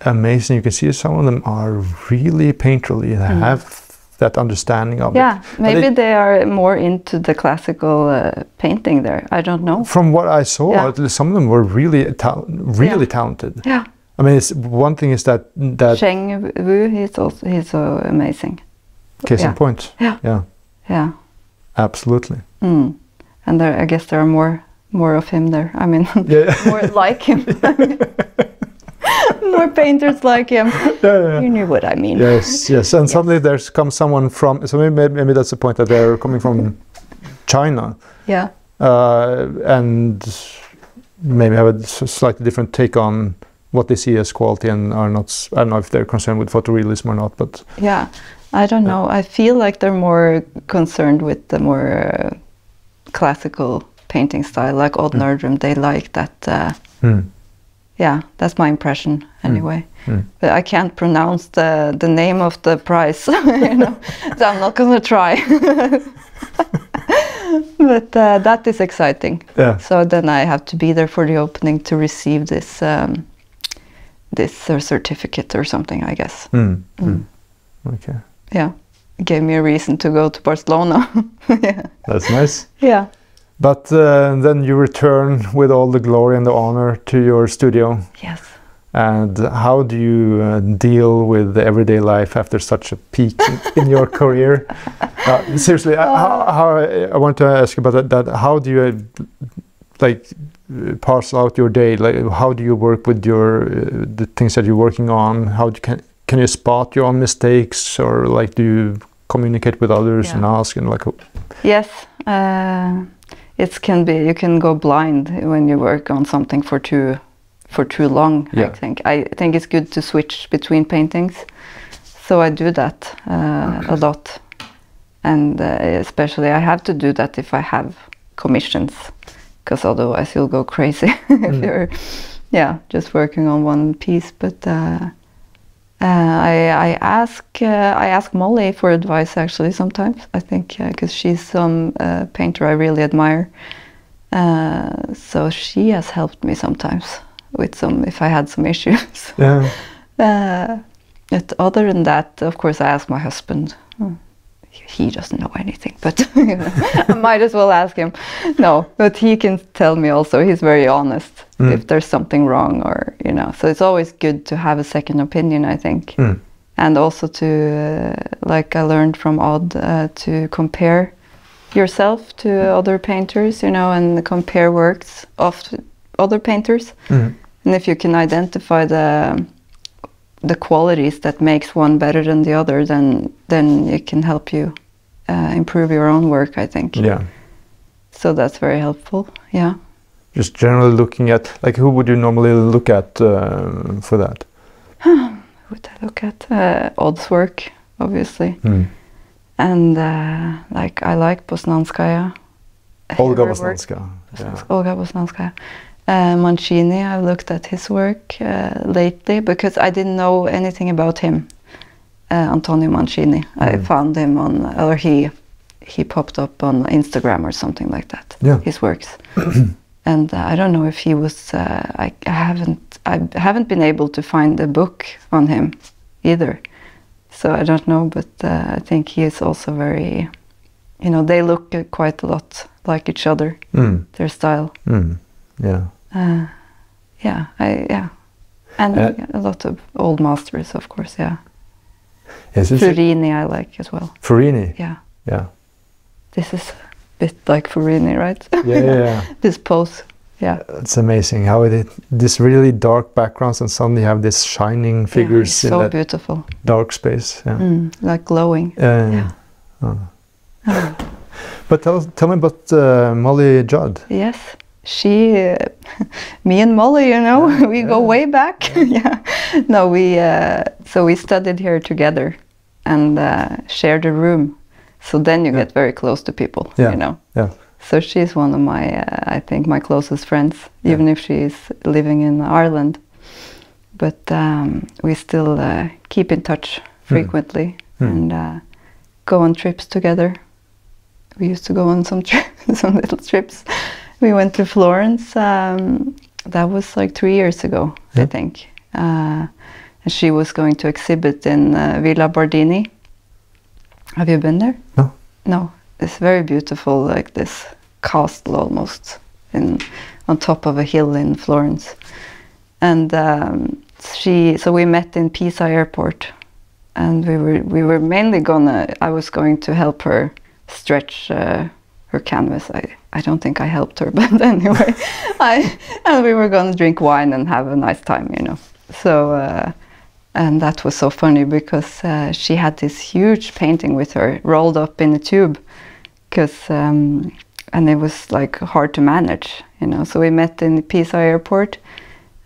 amazing. You can see some of them are really painterly and mm. have that understanding of yeah, it. Yeah, maybe they, they are more into the classical uh, painting there. I don't know. From what I saw, yeah. some of them were really, ta really yeah. talented. Yeah. I mean, it's, one thing is that... that Cheng Wu, he's also he's so amazing. Case yeah. in point. Yeah. Yeah. Yeah. Absolutely. Mm. And there, I guess there are more... more of him there. I mean, yeah. more like him. More painters like him. Yeah, yeah. You knew what I mean. Yes, yes. And yes. suddenly there's come someone from, so maybe, maybe that's the point, that they're coming from China. Yeah. Uh, and maybe have a slightly different take on what they see as quality and are not, I don't know if they're concerned with photorealism or not, but. Yeah, I don't know. Uh, I feel like they're more concerned with the more uh, classical painting style, like Odd Nerdrum, mm. they like that. Uh, mm. Yeah, that's my impression anyway. Mm. Mm. But I can't pronounce the the name of the prize, you know, so I'm not gonna try. But uh, that is exciting. Yeah. So then I have to be there for the opening to receive this um, this uh, certificate or something, I guess. Mm. Mm. Mm. Okay. Yeah, it gave me a reason to go to Barcelona. Yeah. That's nice. Yeah. But uh, then you return with all the glory and the honor to your studio. Yes. And how do you uh, deal with the everyday life after such a peak in, in your career? Uh, seriously, uh, how, how I want to ask about that. that how do you uh, like parcel out your day? Like, how do you work with your uh, the things that you're working on? How do you can can you spot your own mistakes, or like do you communicate with others yeah. and ask and like? Yes. Uh... It can be, you can go blind when you work on something for too, for too long, yeah. I think. I think it's good to switch between paintings. So I do that uh, a lot. And uh, especially I have to do that if I have commissions, because otherwise you'll go crazy if mm. you're, yeah, just working on one piece. But uh, uh, I, I, ask, uh, I ask Molly for advice, actually, sometimes, I think, because uh, she's some uh, painter I really admire. Uh, so she has helped me sometimes with some, if I had some issues. Yeah. uh, but other than that, of course, I ask my husband. Oh, he doesn't know anything, but you know, I might as well ask him. No, but he can tell me also. He's very honest mm. if there's something wrong, or you know. So it's always good to have a second opinion, I think, mm. and also to uh, like I learned from Odd uh, to compare yourself to other painters, you know, and compare works of other painters, mm. and if you can identify the. the qualities that makes one better than the other, then then it can help you uh, improve your own work, I think. Yeah. So that's very helpful. Yeah. Just generally looking at, like, who would you normally look at uh, for that? Who would I look at? Uh, Odd's work, obviously. Mm. And uh, like I like Boznańska. Olga Boznańska. Yeah. Olga Boznańska. Uh, Mancini, I've looked at his work uh, lately because I didn't know anything about him. Uh, Antonio Mancini, mm. I found him on, or he he popped up on Instagram or something like that. Yeah. His works, and uh, I don't know if he was. Uh, I, I haven't I haven't been able to find a book on him either, so I don't know. But uh, I think he is also very, you know, they look quite a lot like each other. Mm. Their style. Mm. Yeah. Uh, yeah, I, yeah. And uh, a lot of old masters, of course, yeah. Yes, Furini I like as well. Furini? Yeah. Yeah. This is a bit like Furini, right? Yeah, yeah, yeah. This pose, yeah. It's amazing how it is, this really dark backgrounds, and suddenly you have this shining figures, yeah, so in that beautiful dark space. Yeah. Mm, like glowing. Uh, yeah. Oh. Oh. But tell, tell me about uh, Molly Judd. Yes. She, uh, me and Molly, you know, yeah, we yeah. go way back. Yeah. yeah. No, we, uh, so we studied here together and uh, shared a room. So then you yeah. get very close to people, yeah. you know. Yeah. So she's one of my, uh, I think, my closest friends, yeah. even if she is living in Ireland. But um, we still uh, keep in touch frequently mm. and uh, go on trips together. We used to go on some, tri some little trips. We went to Florence, um, that was like three years ago, yeah. I think. Uh, and she was going to exhibit in uh, Villa Bardini. Have you been there? No. No, it's very beautiful, like this castle almost, in, on top of a hill in Florence. And um, she, so we met in Pisa airport, and we were, we were mainly gonna, I was going to help her stretch uh, her canvas. I, I don't think I helped her, but anyway, I, and we were going to drink wine and have a nice time, you know. So, uh, and that was so funny because uh, she had this huge painting with her rolled up in a tube, because, um, and it was like hard to manage, you know. So we met in the Pisa airport,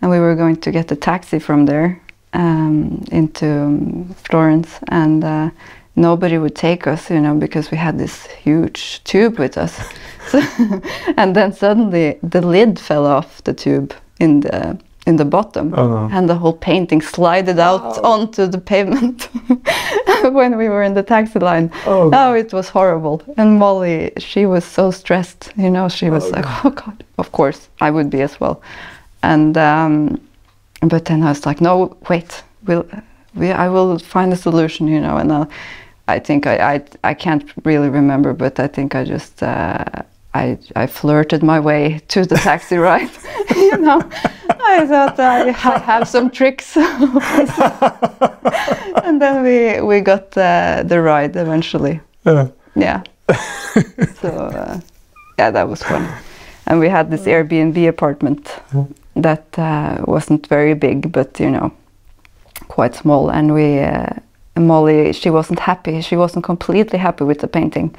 and we were going to get a taxi from there um, into um, Florence, and uh, nobody would take us, you know, because we had this huge tube with us. So, and then suddenly the lid fell off the tube in the in the bottom, oh, no. and the whole painting slided out oh. onto the pavement when we were in the taxi line. Oh, oh, it was horrible. And Molly, she was so stressed, you know, she was oh, like, God. oh God, of course, I would be as well. And, um, but then I was like, no, wait, we'll, we, I will find a solution, you know, and I'll, I think I, I I can't really remember, but I think I just uh, I I flirted my way to the taxi ride. You know, I thought I have some tricks, and then we we got uh, the ride eventually. Uh. Yeah. So uh, yeah, that was fun, and we had this Airbnb apartment that uh, wasn't very big, but you know, quite small, and we. Uh, Molly, she wasn't happy. She wasn't completely happy with the painting.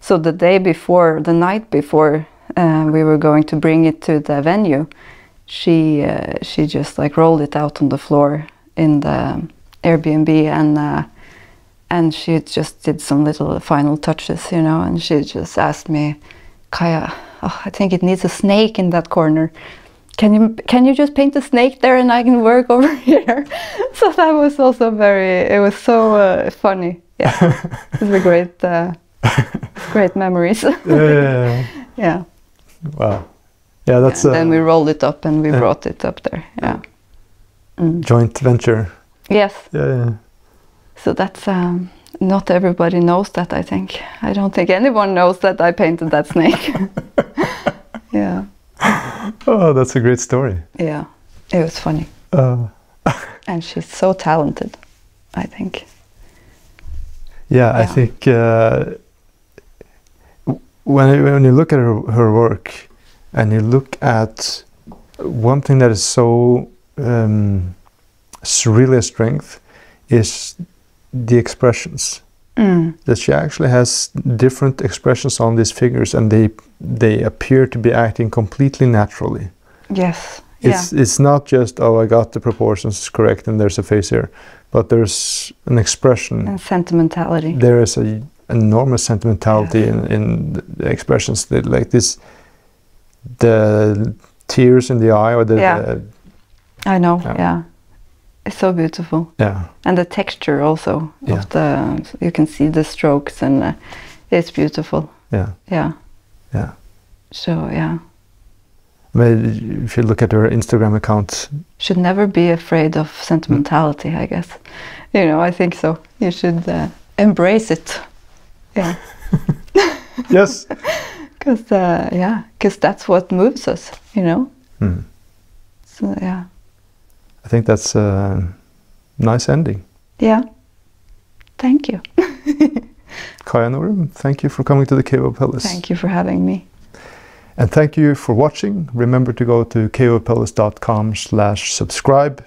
So the day before, the night before uh, we were going to bring it to the venue, she uh, she just like rolled it out on the floor in the Airbnb, and uh, and she just did some little final touches, you know. And she just asked me, Kaja, oh, I think it needs a snake in that corner. Can you can you just paint the snake there, and I can work over here? So that was also very. It was so uh, funny. Yeah, it was a great, uh, great memories. Yeah, yeah, yeah. yeah. Wow. Yeah, that's. And yeah, uh, then we rolled it up and we yeah. brought it up there. Yeah. Mm. Joint venture. Yes. Yeah. yeah. So that's. Um, not everybody knows that. I think. I don't think anyone knows that I painted that snake. yeah. Oh, that's a great story. Yeah, it was funny. Uh, and she's so talented, I think. Yeah, yeah. I think uh, when, when you look at her, her work, and you look at one thing that is so um, surreal a strength is the expressions. Mm. That she actually has different expressions on these figures, and they they appear to be acting completely naturally. Yes. It's yeah. it's not just, oh, I got the proportions correct and there's a face here, but there's an expression and sentimentality. There is an enormous sentimentality yeah. in, in the expressions, that like this, the tears in the eye, or the yeah. the, I know. Um, yeah. It's so beautiful. Yeah. And the texture also yeah. of the, you can see the strokes, and uh, it's beautiful. Yeah. Yeah. Yeah. So, yeah. But if you look at her Instagram account. Should never be afraid of sentimentality, mm. I guess. You know, I think so. You should uh, embrace it. Yeah. yes. Because, uh, yeah, because that's what moves us, you know. Mm. So, yeah. I think that's a nice ending. Yeah. Thank you. Kaja Norum, thank you for coming to the Cave of Apelles. Thank you for having me. And thank you for watching. Remember to go to caveofapelles dot com slash subscribe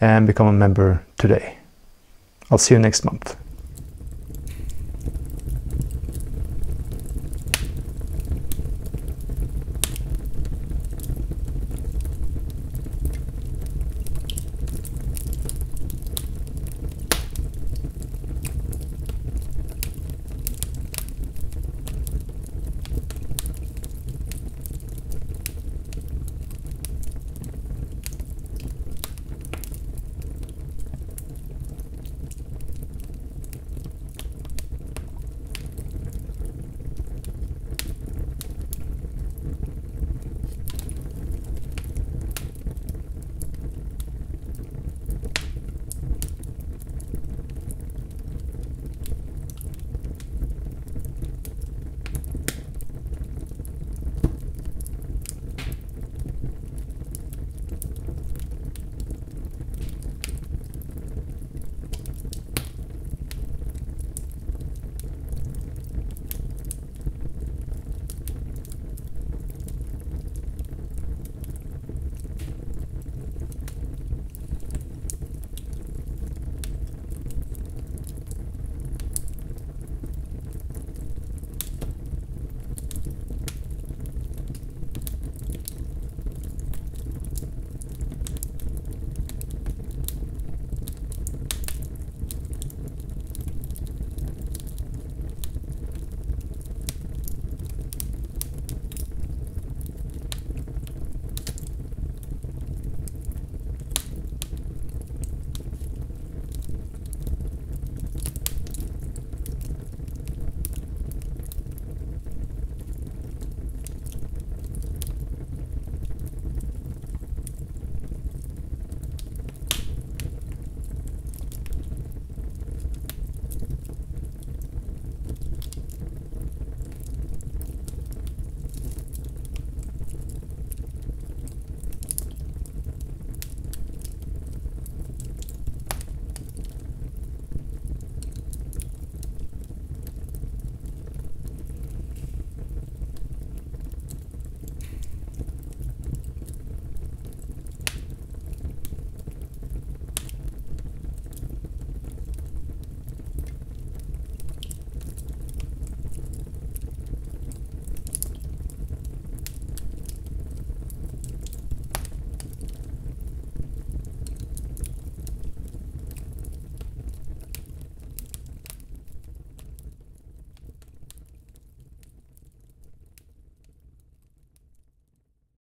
and become a member today. I'll see you next month.